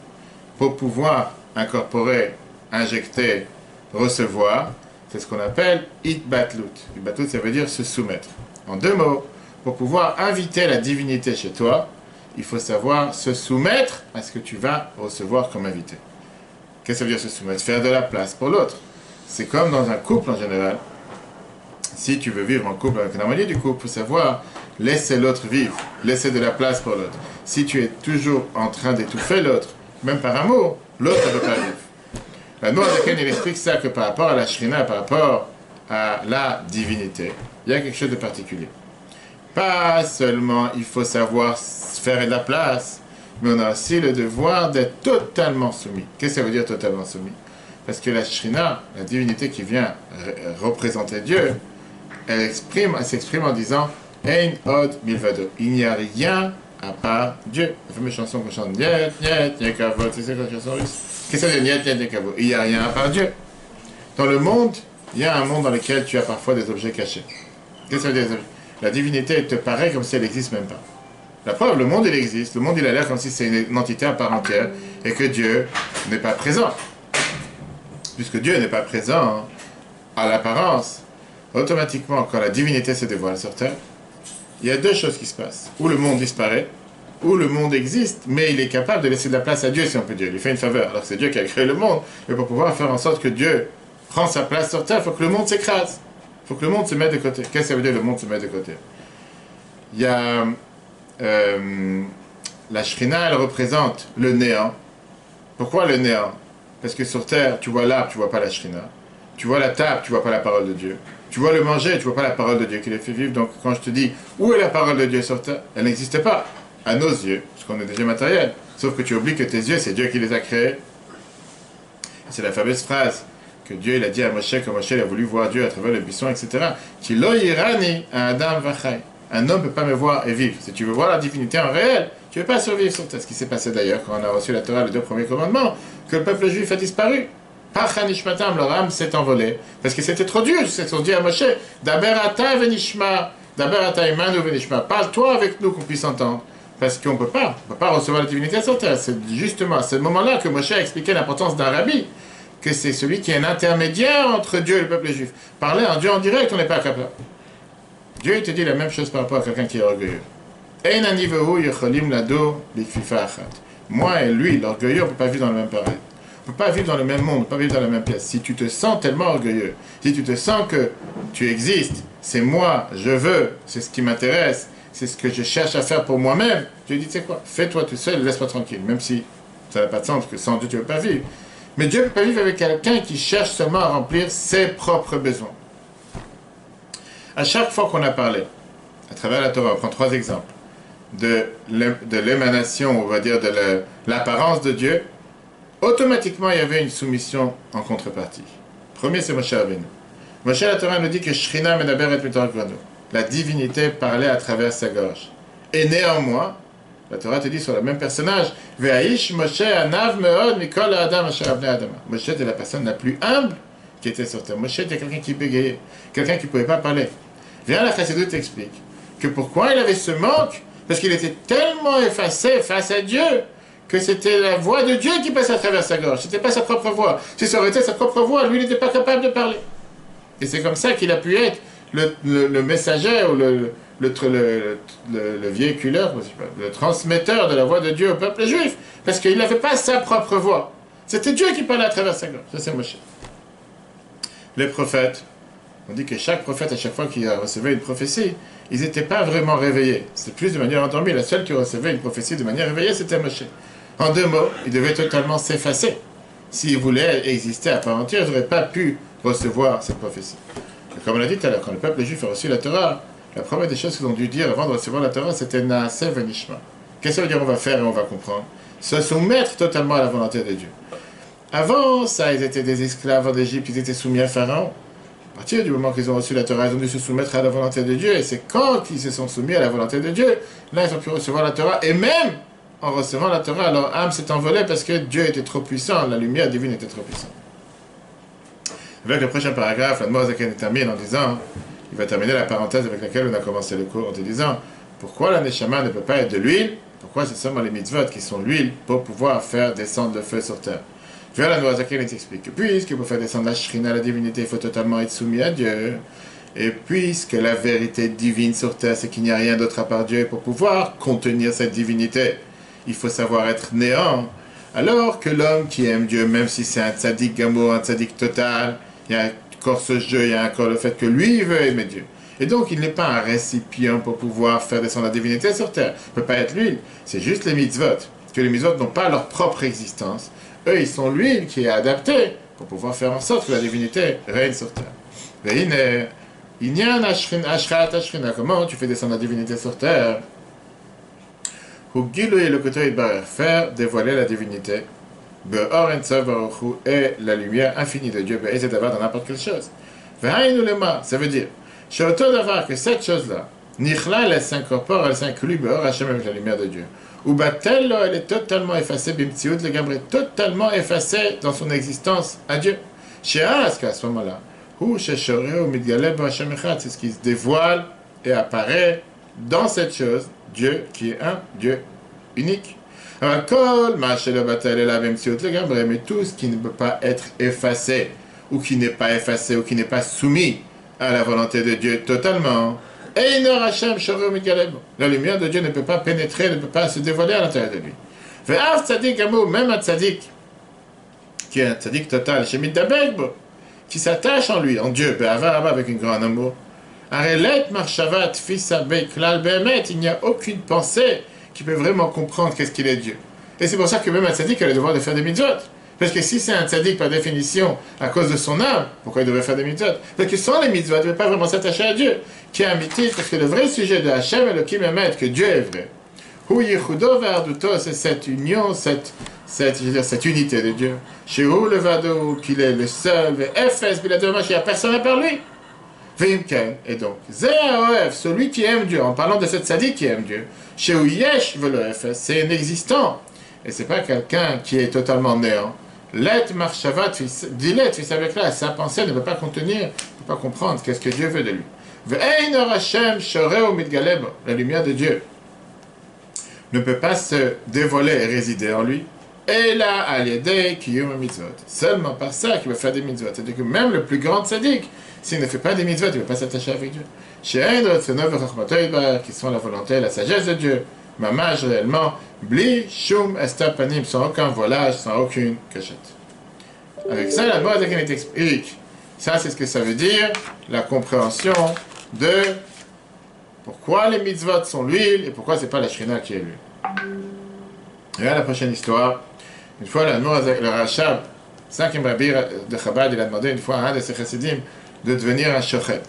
pour pouvoir incorporer, injecter, recevoir, c'est ce qu'on appelle itbatlut. Itbatlut, ça veut dire se soumettre. En 2 mots, pour pouvoir inviter la divinité chez toi, il faut savoir se soumettre à ce que tu vas recevoir comme invité. Qu'est-ce que ça veut dire se soumettre? Faire de la place pour l'autre. C'est comme dans un couple en général. Si tu veux vivre en couple avec une harmonie du couple, il faut savoir laisser l'autre vivre, laisser de la place pour l'autre. Si tu es toujours en train d'étouffer l'autre, même par amour, l'autre ne peut pas vivre. La Noire de Ken, il explique ça, que par rapport à la Shrina, par rapport à la divinité, il y a quelque chose de particulier. Pas seulement il faut savoir faire de la place, mais on a aussi le devoir d'être totalement soumis. Qu'est-ce que ça veut dire totalement soumis? Parce que la Shrina, la divinité qui vient représenter Dieu, elle s'exprime en disant « Ein od milvado ». Il n'y a rien à part Dieu. La fameuse chanson qu'on chante « Niet, niet, niekavod ». C'est ça la chanson russe. Qu'est-ce que ça veut dire « Niet, niet, niekavod » ? Il n'y a rien à part Dieu. Dans le monde, il y a un monde dans lequel tu as parfois des objets cachés. Qu'est-ce que ça veut dire des objets? La divinité, elle te paraît comme si elle n'existe même pas. La preuve, le monde, il existe. Le monde, il a l'air comme si c'est une entité à part entière et que Dieu n'est pas présent. Puisque Dieu n'est pas présent à l'apparence, automatiquement, quand la divinité se dévoile sur Terre, il y a deux choses qui se passent. Ou le monde disparaît, ou le monde existe, mais il est capable de laisser de la place à Dieu, si on peut dire. Il fait une faveur. Alors c'est Dieu qui a créé le monde. Mais pour pouvoir faire en sorte que Dieu prend sa place sur Terre, il faut que le monde s'écrase. Il faut que le monde se mette de côté. Qu'est-ce que ça veut dire, le monde se met de côté? Il y a... la Shrina, elle représente le néant. Pourquoi le néant? Parce que sur Terre, tu vois l'arbre, tu vois pas la Shrina. Tu vois la table, tu vois pas la parole de Dieu. Tu vois le manger, tu vois pas la parole de Dieu qui les fait vivre. Donc quand je te dis, où est la parole de Dieu sur Terre? Elle n'existe pas, à nos yeux, parce qu'on est déjà matériel. Sauf que tu oublies que tes yeux, c'est Dieu qui les a créés. C'est la fameuse phrase que Dieu il a dit à Moshe, que Moshe il a voulu voir Dieu à travers le buisson, etc. Qui lo yirani à Adam vachai. Un homme ne peut pas me voir et vivre. Si tu veux voir la divinité en réel, tu ne peux pas survivre sur Terre. Ce qui s'est passé d'ailleurs quand on a reçu la Torah, les deux premiers commandements, que le peuple juif a disparu. Par Hanishmatam, leur âme s'est envolée. Parce que c'était trop dur. Ils se sont dit à Moshe, Daberata venishma, Daberata imanu venishma. Parle-toi avec nous qu'on puisse entendre. Parce qu'on ne peut pas. On ne peut pas recevoir la divinité sur Terre. C'est justement à ce moment-là que Moshe a expliqué l'importance d'un rabbi. Que c'est celui qui est un intermédiaire entre Dieu et le peuple juif. Parler à Dieu en direct, on n'est pas capable. Dieu te dit la même chose par rapport à quelqu'un qui est orgueilleux. Moi et lui, l'orgueilleux, on ne peut pas vivre dans le même pareil. On ne peut pas vivre dans le même monde, on ne peut pas vivre dans la même pièce. Si tu te sens tellement orgueilleux, si tu te sens que tu existes, c'est moi, je veux, c'est ce qui m'intéresse, c'est ce que je cherche à faire pour moi-même, Dieu dit, tu sais quoi, fais-toi tout seul, laisse-moi tranquille, même si ça n'a pas de sens, parce que sans Dieu, tu ne peux pas vivre. Mais Dieu ne peut pas vivre avec quelqu'un qui cherche seulement à remplir ses propres besoins. À chaque fois qu'on a parlé, à travers la Torah, on prend trois exemples, de l'émanation, on va dire, de l'apparence de Dieu, automatiquement, il y avait une soumission en contrepartie. Premier, c'est Moshe Rabbeinu. Moshe, la Torah nous dit que Shrina Medaber et Mitar Gvano, la divinité parlait à travers sa gorge. Et néanmoins, la Torah te dit sur le même personnage, Ve'aish Moshe Anav Meod Mikol Adam Asher Abnei Adama. Moshe était la personne la plus humble qui était sur Terre. Moshe était quelqu'un qui bégayait, quelqu'un qui ne pouvait pas parler. Viens, la Chassidut t'explique que pourquoi il avait ce manque, parce qu'il était tellement effacé face à Dieu, que c'était la voix de Dieu qui passait à travers sa gorge. Ce n'était pas sa propre voix. Si ça aurait été sa propre voix, lui, il n'était pas capable de parler. Et c'est comme ça qu'il a pu être le messager ou le véhiculeur, le transmetteur de la voix de Dieu au peuple juif, parce qu'il n'avait pas sa propre voix. C'était Dieu qui parlait à travers sa gorge. Ça, c'est Moshe. Les prophètes, on dit que chaque prophète, à chaque fois qu'il recevait une prophétie, ils n'étaient pas vraiment réveillés. C'était plus de manière endormie. La seule qui recevait une prophétie de manière réveillée, c'était Moshe. En deux mots, il devait totalement s'effacer. S'il voulait exister à part entière, il n'aurait pas pu recevoir cette prophétie. Et comme on l'a dit tout à l'heure, quand le peuple juif a reçu la Torah, la première des choses qu'ils ont dû dire avant de recevoir la Torah, c'était « Naaseh venishma ». Qu'est-ce que ça veut dire on va faire et on va comprendre? Se soumettre totalement à la volonté de Dieu. Avant ça, ils étaient des esclaves en Égypte, ils étaient soumis à Pharaon. À partir du moment qu'ils ont reçu la Torah, ils ont dû se soumettre à la volonté de Dieu. Et c'est quand ils se sont soumis à la volonté de Dieu, là, ils ont pu recevoir la Torah. Et même en recevant la Torah, leur âme s'est envolée parce que Dieu était trop puissant, la lumière divine était trop puissante. Avec le prochain paragraphe, la Noire de Ken termine en disant, il va terminer la parenthèse avec laquelle on a commencé le cours, en te disant, pourquoi la Neshama ne peut pas être de l'huile? Pourquoi ce sont les mitzvot qui sont l'huile pour pouvoir faire descendre le feu sur terre? Vers la Noire de Ken, il t'explique, puisque pour faire descendre la Shrina, la divinité, il faut totalement être soumis à Dieu. Et puisque la vérité divine sur terre, c'est qu'il n'y a rien d'autre à part Dieu, et pour pouvoir contenir cette divinité, il faut savoir être néant. Alors que l'homme qui aime Dieu, même si c'est un tzaddik gamour, un tzaddik total, il y a encore ce jeu, il y a encore le fait que lui veut aimer Dieu. Et donc il n'est pas un récipient pour pouvoir faire descendre la divinité sur terre. Il ne peut pas être l'huile, c'est juste les mitzvot. Que les mitzvot n'ont pas leur propre existence. Eux, ils sont l'huile qui est adaptée pour pouvoir faire en sorte que la divinité règne sur terre. Ve'ine, inyan ashrat ashrina, comment tu fais descendre la divinité sur terre? Hugilui lokuto yitbarer, faire dévoiler la divinité. Be'or entzov baruch hu, est la lumière infinie de Dieu, be'ezet davar, dans n'importe quelle chose. Ve'hainu lema, ça veut dire, she'oto davar, que cette chose-là, nichlal, elle s'incorpore, elle s'inclut, be'or Hashem, avec la lumière de Dieu. Ou batello, elle est totalement effacée, bimtsiout le gabre, totalement effacée dans son existence à Dieu. She'ask, à ce moment-là, hu she'shoreu midgaleb Hashem echad, c'est ce qui se dévoile et apparaît dans cette chose, Dieu qui est un, Dieu unique. Alors, mais tout ce qui ne peut pas être effacé, ou qui n'est pas effacé, ou qui n'est pas soumis à la volonté de Dieu totalement, la lumière de Dieu ne peut pas pénétrer, ne peut pas se dévoiler à l'intérieur de lui. Même un tzaddik, qui est un tzaddik total, qui s'attache en lui, en Dieu, avec une grande amour, il n'y a aucune pensée qui peut vraiment comprendre qu'est-ce qu'il est Dieu. Et c'est pour ça que même un tzaddik a le devoir de faire des mitzvot. Parce que si c'est un tzaddik par définition à cause de son âme, pourquoi il devrait faire des mitzvot? Parce que sans les mitzvot, il ne peut pas vraiment s'attacher à Dieu. Qui est un mythique, parce que le vrai sujet de Hachem et le Kim Emet, que Dieu est vrai. Hu yichudo ve'arduto, c'est cette union, cette unité de Dieu. Shehu levado, qu'il est le seul, ve'efes biladoh, il n'y a personne à part lui. Et donc, Zéaof, celui qui aime Dieu, en parlant de cette sadique qui aime Dieu, chez Ouyesh Veloef, c'est un existant, et c'est pas quelqu'un qui est totalement néant. Let Marshavat, Dilet, fils avec là, sa pensée ne peut pas contenir, ne peut pas comprendre qu'est-ce que Dieu veut de lui. Ve'einor Hashem, Shoreo Midgaleb, la lumière de Dieu ne peut pas se dévoiler et résider en lui. Et là, Aliadei, Kiyum Mitzvot. Seulement par ça qu'il va faire des mitzvot. C'est-à-dire que même le plus grand sadique, s'il ne fait pas des mitzvot, il ne peut pas s'attacher avec Dieu. Qui sont la volonté et la sagesse de Dieu. Mamage réellement, bli, shum, estapanim, sans aucun voilage, sans aucune cachette. Avec ça, la Moed Hakemet explique. Ça, c'est ce que ça veut dire, la compréhension de pourquoi les mitzvot sont l'huile et pourquoi ce n'est pas la Shrina qui est l'huile. Et à la prochaine histoire, une fois le Rachab, 5e Rabbi de Chabad, il a demandé une fois à un de ses chassidim de devenir un shochet.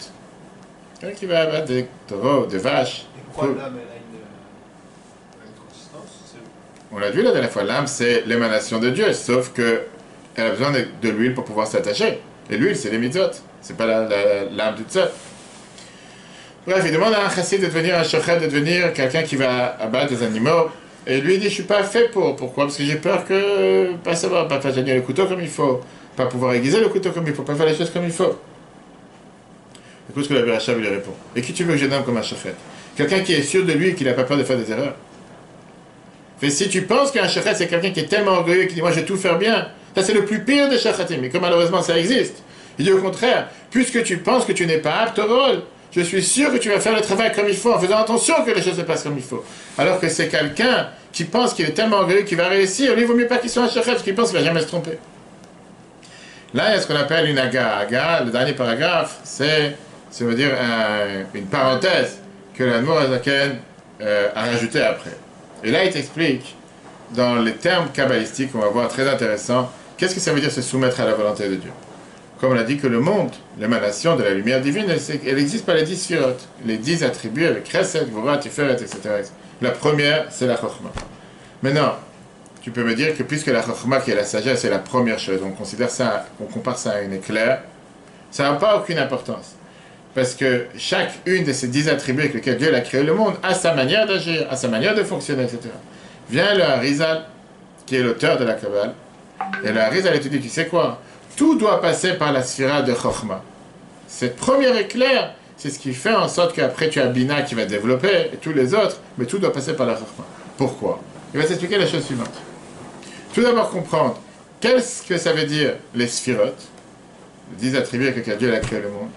Quelqu'un qui va abattre des taureaux, des vaches. Et pourquoi l'âme, elle a une consistance? On l'a vu la dernière fois, l'âme c'est l'émanation de Dieu, sauf qu'elle a besoin de l'huile pour pouvoir s'attacher. Et l'huile c'est les mitzvot, c'est pas l'âme toute seule. Bref, il demande à un chassid de devenir un shochet, de devenir quelqu'un qui va abattre des animaux. Et lui il dit, je suis pas fait pour. Pourquoi? Parce que j'ai peur que pas savoir, pas faire tenir le couteau comme il faut, pas pouvoir aiguiser le couteau comme il faut, pas faire les choses comme il faut. Écoute ce que le Rachab lui répond. Et qui tu veux que je nomme comme un shochet? Quelqu'un qui est sûr de lui et qui n'a pas peur de faire des erreurs. Mais si tu penses qu'un shochet c'est quelqu'un qui est tellement orgueilleux qui dit moi je vais tout faire bien, ça c'est le plus pire des shochetim. Mais comme malheureusement ça existe, il dit au contraire, puisque tu penses que tu n'es pas apte au rôle, je suis sûr que tu vas faire le travail comme il faut, en faisant attention que les choses se passent comme il faut. Alors que c'est quelqu'un qui pense qu'il est tellement orgueilleux qu'il va réussir, lui il vaut mieux pas qu'il soit un shochet, parce qu'il pense qu'il va jamais se tromper. Là, il y a ce qu'on appelle une aga. Aga, le dernier paragraphe, c'est, ça veut dire, une parenthèse que l'Admor HaZaken a rajoutée après. Et là, il t'explique, dans les termes kabbalistiques, on va voir très intéressant, qu'est-ce que ça veut dire se soumettre à la volonté de Dieu. Comme on a dit que le monde, l'émanation de la lumière divine, elle existe par les 10 sphirotes, les 10 attributs avec Chesed, Gvura, Tiferet, etc. La première, c'est la Chochma. Maintenant, tu peux me dire que puisque la Chochma, qui est la sagesse, c'est la première chose, on considère ça, on compare ça à une éclair, ça n'a pas aucune importance. Parce que chaque une de ces 10 attributs avec lesquels Dieu a créé le monde a sa manière d'agir, a sa manière de fonctionner, etc. Vient le Harizal, qui est l'auteur de la Kabbale, et le Harizal te dit, tu sais quoi? Tout doit passer par la sphira de Chochma. Cette première éclair, c'est ce qui fait en sorte qu'après tu as Bina qui va développer, et tous les autres, mais tout doit passer par la Chochma. Pourquoi? Il va s'expliquer la chose suivante. Tout d'abord comprendre, qu'est-ce que ça veut dire les sphirotes, les 10 attributs avec lesquels Dieu a créé le monde.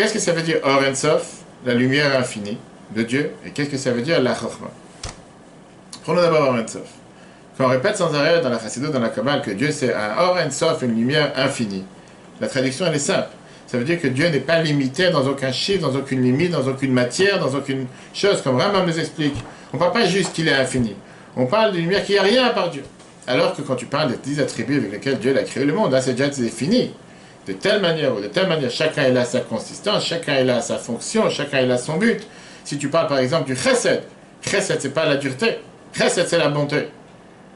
Qu'est-ce que ça veut dire Or en Sof, la lumière infinie de Dieu, et qu'est-ce que ça veut dire la Chochma? Prenons d'abord Or en Sof. Quand on répète sans arrêt dans la Chassidut, dans la Kabbale, que Dieu c'est un Or en Sof, une lumière infinie, la traduction elle est simple. Ça veut dire que Dieu n'est pas limité dans aucun chiffre, dans aucune limite, dans aucune matière, dans aucune chose, comme Rambam nous explique. On ne parle pas juste qu'il est infini. On parle d'une lumière qui n'a rien à part Dieu. Alors que quand tu parles des 10 attributs avec lesquels Dieu a créé le monde, là c'est déjà fini. De telle manière ou de telle manière, chacun est là à sa consistance, chacun est là à sa fonction, chacun est là à son but. Si tu parles par exemple du chesed, chesed c'est pas la dureté, chesed c'est la bonté.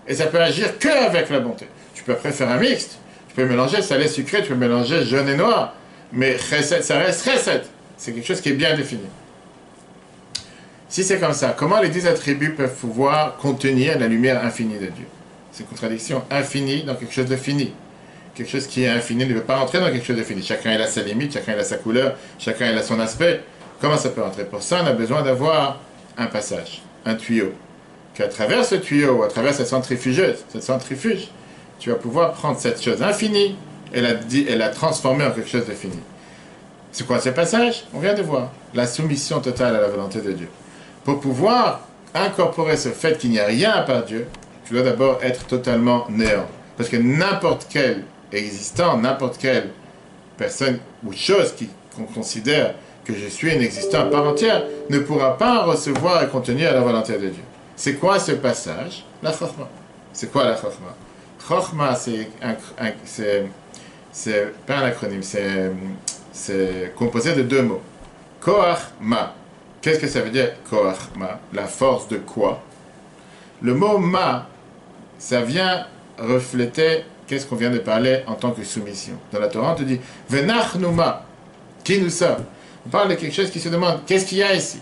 Et ça peut agir qu'avec la bonté. Tu peux après faire un mixte, tu peux mélanger salé sucré, tu peux mélanger jaune et noir. Mais chesed, ça reste chesed. C'est quelque chose qui est bien défini. Si c'est comme ça, comment les 10 attributs peuvent pouvoir contenir la lumière infinie de Dieu? C'est une contradiction infinie dans quelque chose de fini. Quelque chose qui est infini ne peut pas entrer dans quelque chose de fini. Chacun est là sa limite, chacun est là sa couleur, chacun est là son aspect. Comment ça peut entrer? Pour ça, on a besoin d'avoir un passage, un tuyau. Qu'à travers ce tuyau, à travers cette centrifugeuse, cette centrifuge, tu vas pouvoir prendre cette chose infinie et la transformer en quelque chose de fini. C'est quoi ce passage? On vient de voir. La soumission totale à la volonté de Dieu. Pour pouvoir incorporer ce fait qu'il n'y a rien à part Dieu, tu dois d'abord être totalement néant. Parce que n'importe quel existant, n'importe quelle personne ou chose qu'on considère que je suis un existant à part entière, ne pourra pas recevoir et contenir la volonté de Dieu. C'est quoi ce passage? La Chochma. C'est quoi la Chochma? Chochma, c'est pas un acronyme, c'est composé de 2 mots. Koach-ma. Qu'est-ce que ça veut dire Koach-ma? La force de quoi? Le mot ma, ça vient refléter qu'est-ce qu'on vient de parler en tant que soumission. Dans la Torah, on te dit Venachnu ma, qui nous sommes. On parle de quelque chose qui se demande qu'est-ce qu'il y a ici?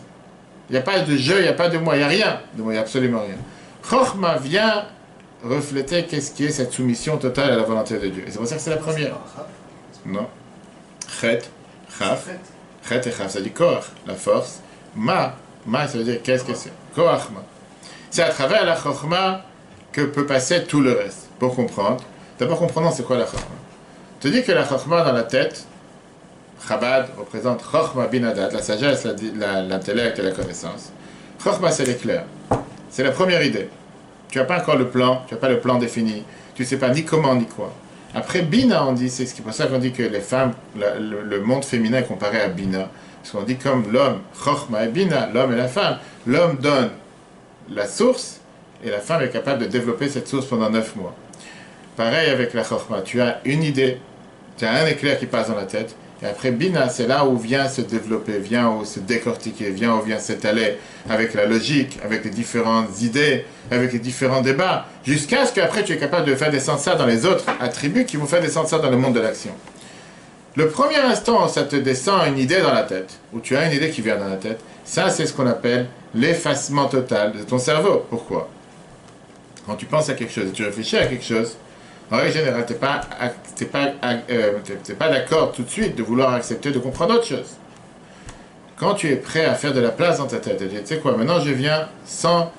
Il n'y a pas de je, il n'y a pas de moi, il n'y a rien. De moi, il n'y a absolument rien. Chochma vient refléter qu'est-ce qui est cette soumission totale à la volonté de Dieu. Et c'est pour ça que c'est la première. Non. Chet, Chaf. Chet et Chaf, ça dit Koach, la force. Ma, ça veut dire qu'est-ce que c'est? Koach ma. C'est à travers la Chochma que peut passer tout le reste. Pour comprendre, d'abord comprenons c'est quoi la Chochma. Je te dis que la Chochma dans la tête, Chabad représente Chochma Binadat, la sagesse, l'intellect et la connaissance. Chochma c'est l'éclair. C'est la première idée. Tu n'as pas encore le plan, tu n'as pas le plan défini, tu ne sais pas ni comment ni quoi. Après Bina, on dit, c'est pour ça qu'on dit que les femmes, le monde féminin est comparé à Bina. Parce qu'on dit comme l'homme, Chochma et Bina, l'homme et la femme, l'homme donne la source et la femme est capable de développer cette source pendant 9 mois. Pareil avec la Chochma, tu as une idée, tu as un éclair qui passe dans la tête, et après Bina, c'est là où vient se développer, vient où se décortiquer, vient où vient s'étaler avec la logique, avec les différentes idées, avec les différents débats, jusqu'à ce qu'après tu es capable de faire descendre ça dans les autres attributs qui vont faire descendre ça dans le monde de l'action. Le premier instant où ça te descend une idée dans la tête, où tu as une idée qui vient dans la tête, ça c'est ce qu'on appelle l'effacement total de ton cerveau. Pourquoi? Quand tu penses à quelque chose, tu réfléchis à quelque chose, en règle générale, tu n'es pas d'accord tout de suite de vouloir accepter de comprendre autre chose. Quand tu es prêt à faire de la place dans ta tête, tu sais quoi, maintenant je viens sans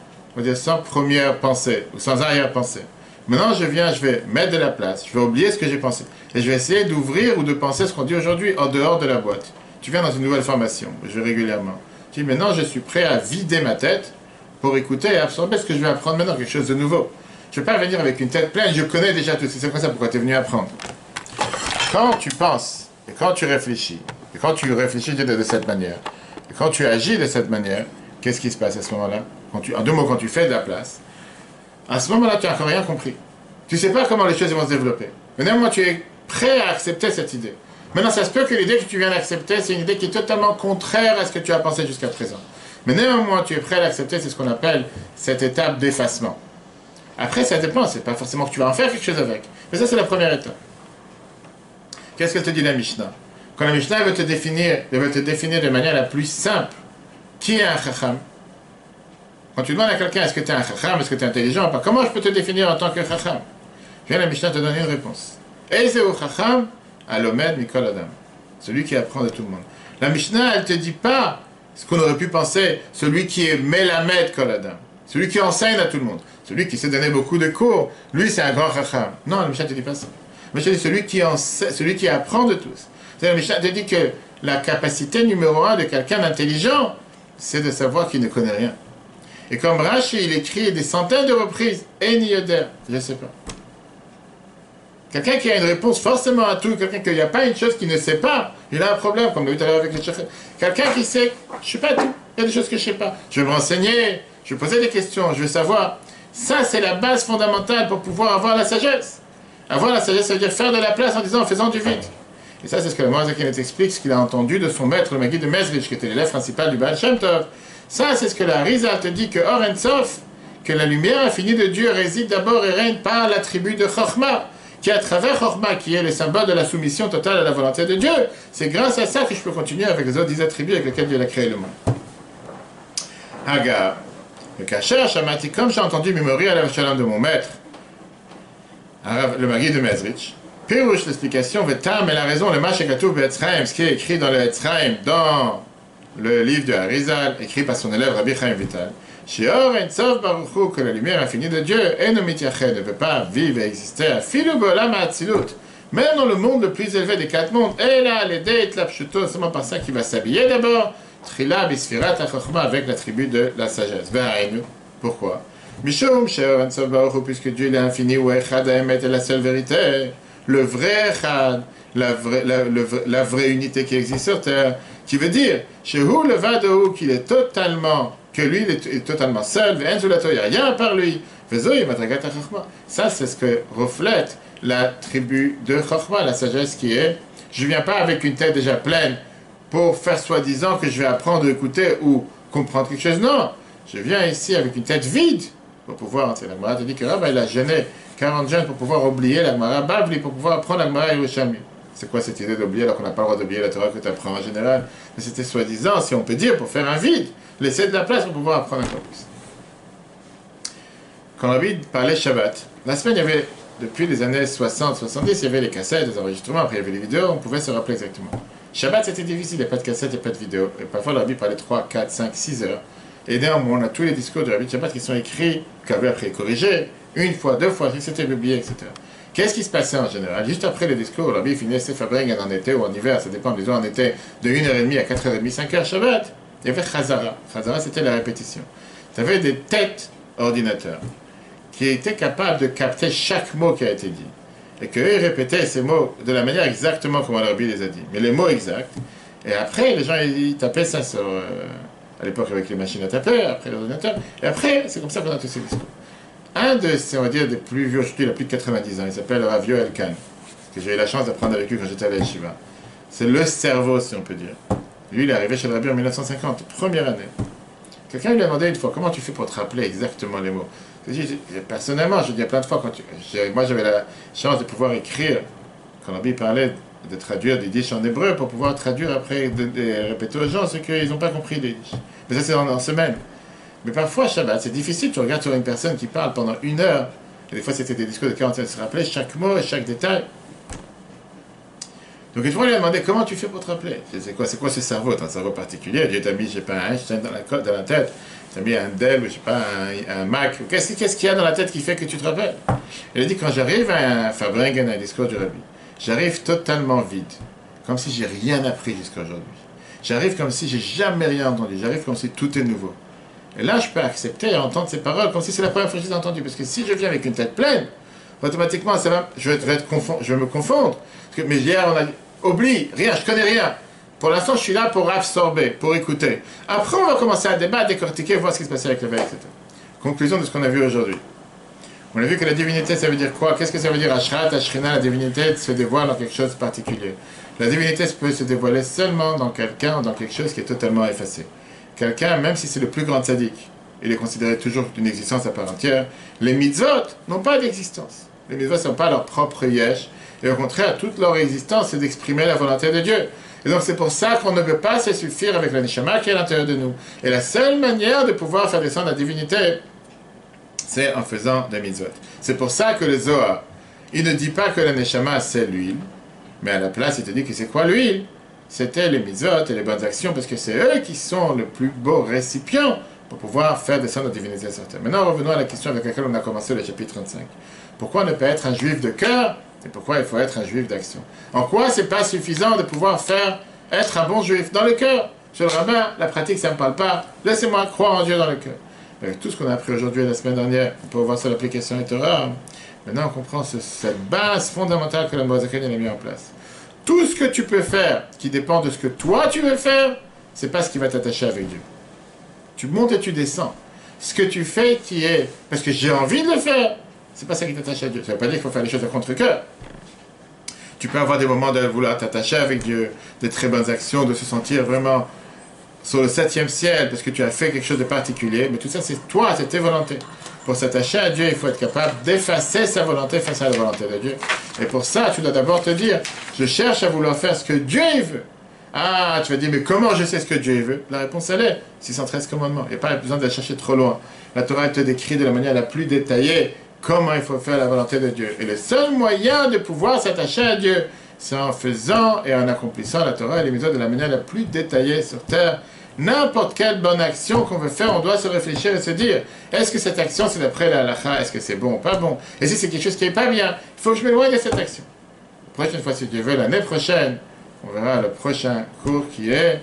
première pensée ou sans arrière-pensée. Maintenant je viens, je vais mettre de la place, je vais oublier ce que j'ai pensé. Et je vais essayer d'ouvrir ou de penser ce qu'on dit aujourd'hui en dehors de la boîte. Tu viens dans une nouvelle formation, je vais régulièrement. Tu dis maintenant je suis prêt à vider ma tête pour écouter et absorber ce que je vais apprendre maintenant, quelque chose de nouveau. Je ne vais pas venir avec une tête pleine, je connais déjà tout, c'est comme ça pourquoi tu es venu apprendre. Quand tu penses, et quand tu réfléchis, de cette manière, et quand tu agis de cette manière, qu'est-ce qui se passe à ce moment-là? En 2 mots, quand tu fais de la place, à ce moment-là, tu n'as encore rien compris. Tu ne sais pas comment les choses vont se développer. Maintenant, tu es prêt à accepter cette idée. Maintenant, ça se peut que l'idée que tu viens d'accepter, c'est une idée qui est totalement contraire à ce que tu as pensé jusqu'à présent. Mais néanmoins, tu es prêt à l'accepter, c'est ce qu'on appelle cette étape d'effacement. Après, ça dépend, c'est pas forcément que tu vas en faire quelque chose avec. Mais ça, c'est la première étape. Qu'est-ce que te dit la Mishnah? Quand la Mishnah veut te définir, elle veut te définir de manière la plus simple. Qui est un chacham? Quand tu demandes à quelqu'un, est-ce que tu es un chacham, est-ce que tu es intelligent? Comment je peux te définir en tant que chacham? Viens, la Mishnah te donne une réponse. Ezeu chacham alomed mikol adam. Celui qui apprend de tout le monde. La Mishnah, elle ne te dit pas ce qu'on aurait pu penser, celui qui est melamed kol adam. Celui qui enseigne à tout le monde. Celui qui s'est donné beaucoup de cours, lui c'est un grand chacham. Non, la Mishnah ne te dit pas ça. La Mishnah dit celui qui apprend de tous. La Mishnah te dit que la capacité numéro un de quelqu'un d'intelligent, c'est de savoir qu'il ne connaît rien. Et comme Rashi, il écrit des centaines de reprises, « Ein Yoder », je ne sais pas. Quelqu'un qui a une réponse forcément à tout, quelqu'un qui n'a pas une chose qu'il ne sait pas, il a un problème, comme on l'a vu tout à l'heure avec les chefs. Quelqu'un qui sait, je ne sais pas tout, il y a des choses que je ne sais pas. Je vais me renseigner, je vais poser des questions, je vais savoir. Ça, c'est la base fondamentale pour pouvoir avoir la sagesse. Avoir la sagesse, ça veut dire faire de la place en disant, en faisant du vide. Et ça, c'est ce que le Moran Zaken nous explique, ce qu'il a entendu de son maître, le Maguid de Mezrich, qui était l'élève principal du Baal Shem Tov. Ça, c'est ce que la Rizal te dit, que Or en Sof, que la lumière infinie de Dieu réside d'abord et règne par l'attribut de Chochma, qui à travers Chochma, qui est le symbole de la soumission totale à la volonté de Dieu, c'est grâce à ça que je peux continuer avec les autres 10 attributs avec lesquels Dieu a créé le monde. Hagar, le Kacher, Shamati, comme j'ai entendu Mimori à la Shalom de mon maître, le Maguid de Mezrich, Pirouche, l'explication, Vetam, mais la raison, le Mashakatou Betzraim, ce qui est écrit dans le Etzraim, dans le livre de Harizal, écrit par son élève Rabbi Chaim Vital, Sheor en Sof Baruch Hu, que la lumière infinie de Dieu, Eno Mityached, ne peut pas vivre et exister, Afilu Bolam Hatzilut, même dans le monde le plus élevé des 4 mondes, Ela, Ledeit, Lapshuto, seulement par ça qu'il va s'habiller d'abord, Trila, Bisfirat, Achochma, avec l'attribut de la sagesse. Ve'ainu, pourquoi? Mishum, Sheor en Sof Baruch Hu, puisque Dieu il est infini, ou Echad Haemet est la seule vérité, le vrai Echad, la vraie unité qui existe sur terre, qui veut dire chez Hu le Vadou qu'il est totalement, que lui est totalement seul, il n'y a rien par lui. Ça c'est ce que reflète l'attribut de Chochma, la sagesse qui est. Je ne viens pas avec une tête déjà pleine pour faire soi-disant que je vais apprendre, écouter ou comprendre quelque chose. Non, je viens ici avec une tête vide pour pouvoir. C'est la Gemara te dit que Rabba il a gêné 40 jeunes pour pouvoir oublier la Gemara Bavli, pour pouvoir apprendre la Gemara Yerushalmi. C'est quoi cette idée d'oublier alors qu'on n'a pas le droit d'oublier la Torah que tu apprends en général? Mais c'était soi-disant, si on peut dire, pour faire un vide, laisser de la place pour pouvoir apprendre un peu plus. Quand Rabbi parlait Shabbat, la semaine, il y avait, depuis les années 60-70, il y avait les cassettes, les enregistrements, après il y avait les vidéos, on pouvait se rappeler exactement. Shabbat, c'était difficile, il n'y a pas de cassettes, il n'y a pas de vidéos. Et parfois, le Rabbi parlait 3, 4, 5, 6 heures. Et néanmoins, on a tous les discours de Rabbi Shabbat qui sont écrits, qui avaient après corrigés, une fois, deux fois, qui s'étaient publiés, etc. Qu'est-ce qui se passait en général? Juste après le discours, le Rabbi finissait Fabrengen en été ou en hiver, ça dépend, disons en été, de 1h30 à 4h30, 5h, Shabbat, il y avait Chazara. Chazara, c'était la répétition. Tu avais des têtes ordinateurs qui étaient capables de capter chaque mot qui a été dit. Et qu'eux répétaient ces mots de la manière exactement comme le Rabbi les a dit. Mais les mots exacts. Et après, les gens ils tapaient ça sur, à l'époque avec les machines à taper, après l'ordinateur. Et après, c'est comme ça qu'on a tous ces discours. Un de ces, on va dire, des plus vieux aujourd'hui, il a plus de 90 ans, il s'appelle Rav Yoel Kahn, que j'ai eu la chance d'apprendre avec lui quand j'étais à la Yeshiva. C'est le cerveau, si on peut dire. Lui, il est arrivé chez le Rabbi en 1950, première année. Quelqu'un lui a demandé une fois, comment tu fais pour te rappeler exactement les mots? Personnellement, je dis plein de fois, quand moi j'avais la chance de pouvoir écrire, quand Rabbi parlait de traduire des yiddish en hébreu, pour pouvoir traduire après, de répéter aux gens ce qu'ils n'ont pas compris des yiddish. Mais ça, c'est en semaine. Mais parfois, Shabbat, c'est difficile, tu regardes sur une personne qui parle pendant 1 heure, et des fois c'était des discours de 40, elle se rappelait chaque mot et chaque détail. Donc une fois, on lui a demandé, comment tu fais pour te rappeler? C'est quoi ce cerveau? T'as un cerveau particulier? Dieu t'a mis, je sais pas, un Einstein dans la tête, t'as mis un Dell, ou je sais pas, un Mac, qu'est-ce qu'il y a dans la tête qui fait que tu te rappelles? Elle a dit, quand j'arrive à Fabrengen, à un discours du Rabbi, j'arrive totalement vide, comme si j'ai rien appris jusqu'à aujourd'hui. J'arrive comme si j'ai jamais rien entendu, j'arrive comme si tout est nouveau. Et là, je peux accepter et entendre ces paroles comme si c'est la première fois que je les ai entendues. Parce que si je viens avec une tête pleine, automatiquement, ça va, je vais me confondre. Parce que, mais hier, on a dit, oublie, rien, je connais rien. Pour l'instant, je suis là pour absorber, pour écouter. Après, on va commencer à débattre, décortiquer, voir ce qui se passait avec le verre, etc. Conclusion de ce qu'on a vu aujourd'hui. On a vu que la divinité, ça veut dire quoi? Qu'est-ce que ça veut dire? Ashrat, Ashrina, la divinité se dévoile dans quelque chose de particulier. La divinité peut se dévoiler seulement dans quelqu'un, dans quelque chose qui est totalement effacé. Quelqu'un, même si c'est le plus grand sadique, il est considéré toujours d'une existence à part entière. Les mitzvot n'ont pas d'existence. Les mitzvot n'ont pas leur propre yesh. Et au contraire, toute leur existence, c'est d'exprimer la volonté de Dieu. Et donc c'est pour ça qu'on ne peut pas se suffire avec la neshama qui est à l'intérieur de nous. Et la seule manière de pouvoir faire descendre la divinité, c'est en faisant des mitzvot. C'est pour ça que le Zohar, il ne dit pas que la neshama c'est l'huile, mais à la place il te dit que c'est quoi l'huile? C'était les mitzvot et les bonnes actions, parce que c'est eux qui sont le plus beau récipient pour pouvoir faire descendre la divinité sur terre. Maintenant, revenons à la question avec laquelle on a commencé le chapitre 35. Pourquoi ne pas être un juif de cœur et pourquoi il faut être un juif d'action? En quoi c'est pas suffisant de pouvoir faire être un bon juif dans le cœur. Je le rabbin, la pratique, ça ne me parle pas. Laissez-moi croire en Dieu dans le cœur. Avec tout ce qu'on a appris aujourd'hui et la semaine dernière, on peut voir sur l'application et Torah. Maintenant, on comprend cette base fondamentale que la Moïse-Akhen a mis en place. Tout ce que tu peux faire, qui dépend de ce que toi tu veux faire, c'est pas ce qui va t'attacher avec Dieu. Tu montes et tu descends. Ce que tu fais qui est parce que j'ai envie de le faire, c'est pas ça qui t'attache à Dieu. Ça veut pas dire qu'il faut faire les choses à contre-cœur. Tu peux avoir des moments de vouloir t'attacher avec Dieu, des très bonnes actions, de se sentir vraiment sur le 7e ciel parce que tu as fait quelque chose de particulier, mais tout ça c'est toi, c'est tes volontés. Pour s'attacher à Dieu, il faut être capable d'effacer sa volonté face à la volonté de Dieu. Et pour ça, tu dois d'abord te dire, je cherche à vouloir faire ce que Dieu veut. Ah, tu vas dire, mais comment je sais ce que Dieu veut? La réponse, elle est 613 commandements. Il n'y a pas besoin de la chercher trop loin. La Torah, elle te décrit de la manière la plus détaillée comment il faut faire la volonté de Dieu. Et le seul moyen de pouvoir s'attacher à Dieu, c'est en faisant et en accomplissant la Torah et les mitzvot de la manière la plus détaillée sur terre. N'importe quelle bonne action qu'on veut faire, on doit se réfléchir et se dire, est-ce que cette action c'est d'après la halakha, est-ce que c'est bon ou pas bon? Et si c'est quelque chose qui n'est pas bien, il faut que je m'éloigne de cette action. La prochaine fois, si Dieu veut, l'année prochaine, on verra le prochain cours qui est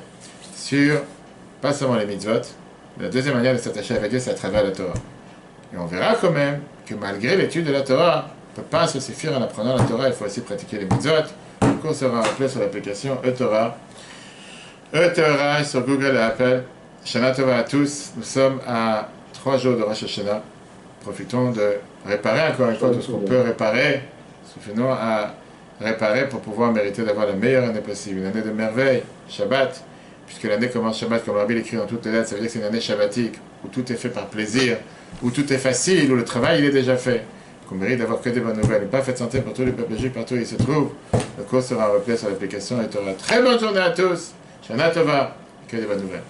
sur, pas seulement les mitzvot, mais la deuxième manière de s'attacher à Dieu, c'est à travers la Torah. Et on verra quand même que malgré l'étude de la Torah, on ne peut pas se suffire en apprenant la Torah, il faut aussi pratiquer les mitzvot. Le cours sera rappelé sur l'application eTorah. eTorah sur Google et Apple. Shana Tova à tous. Nous sommes à 3 jours de Rosh Hashanah. Profitons de réparer encore une fois tout ce qu'on peut réparer. Souvenons à réparer pour pouvoir mériter d'avoir la meilleure année possible. Une année de merveille, Shabbat. Puisque l'année commence Shabbat, comme Rabbi l'écrit dans toutes les lettres, ça veut dire que c'est une année shabbatique, où tout est fait par plaisir, où tout est facile, où le travail il est déjà fait. Qu'on mérite d'avoir que des bonnes nouvelles. Une parfaite santé pour tous les peuples juifs partout où ils se trouvent. Le cours sera replay sur l'application et t'auras très bonne journée à tous. Shana Tova, que des bonnes nouvelles.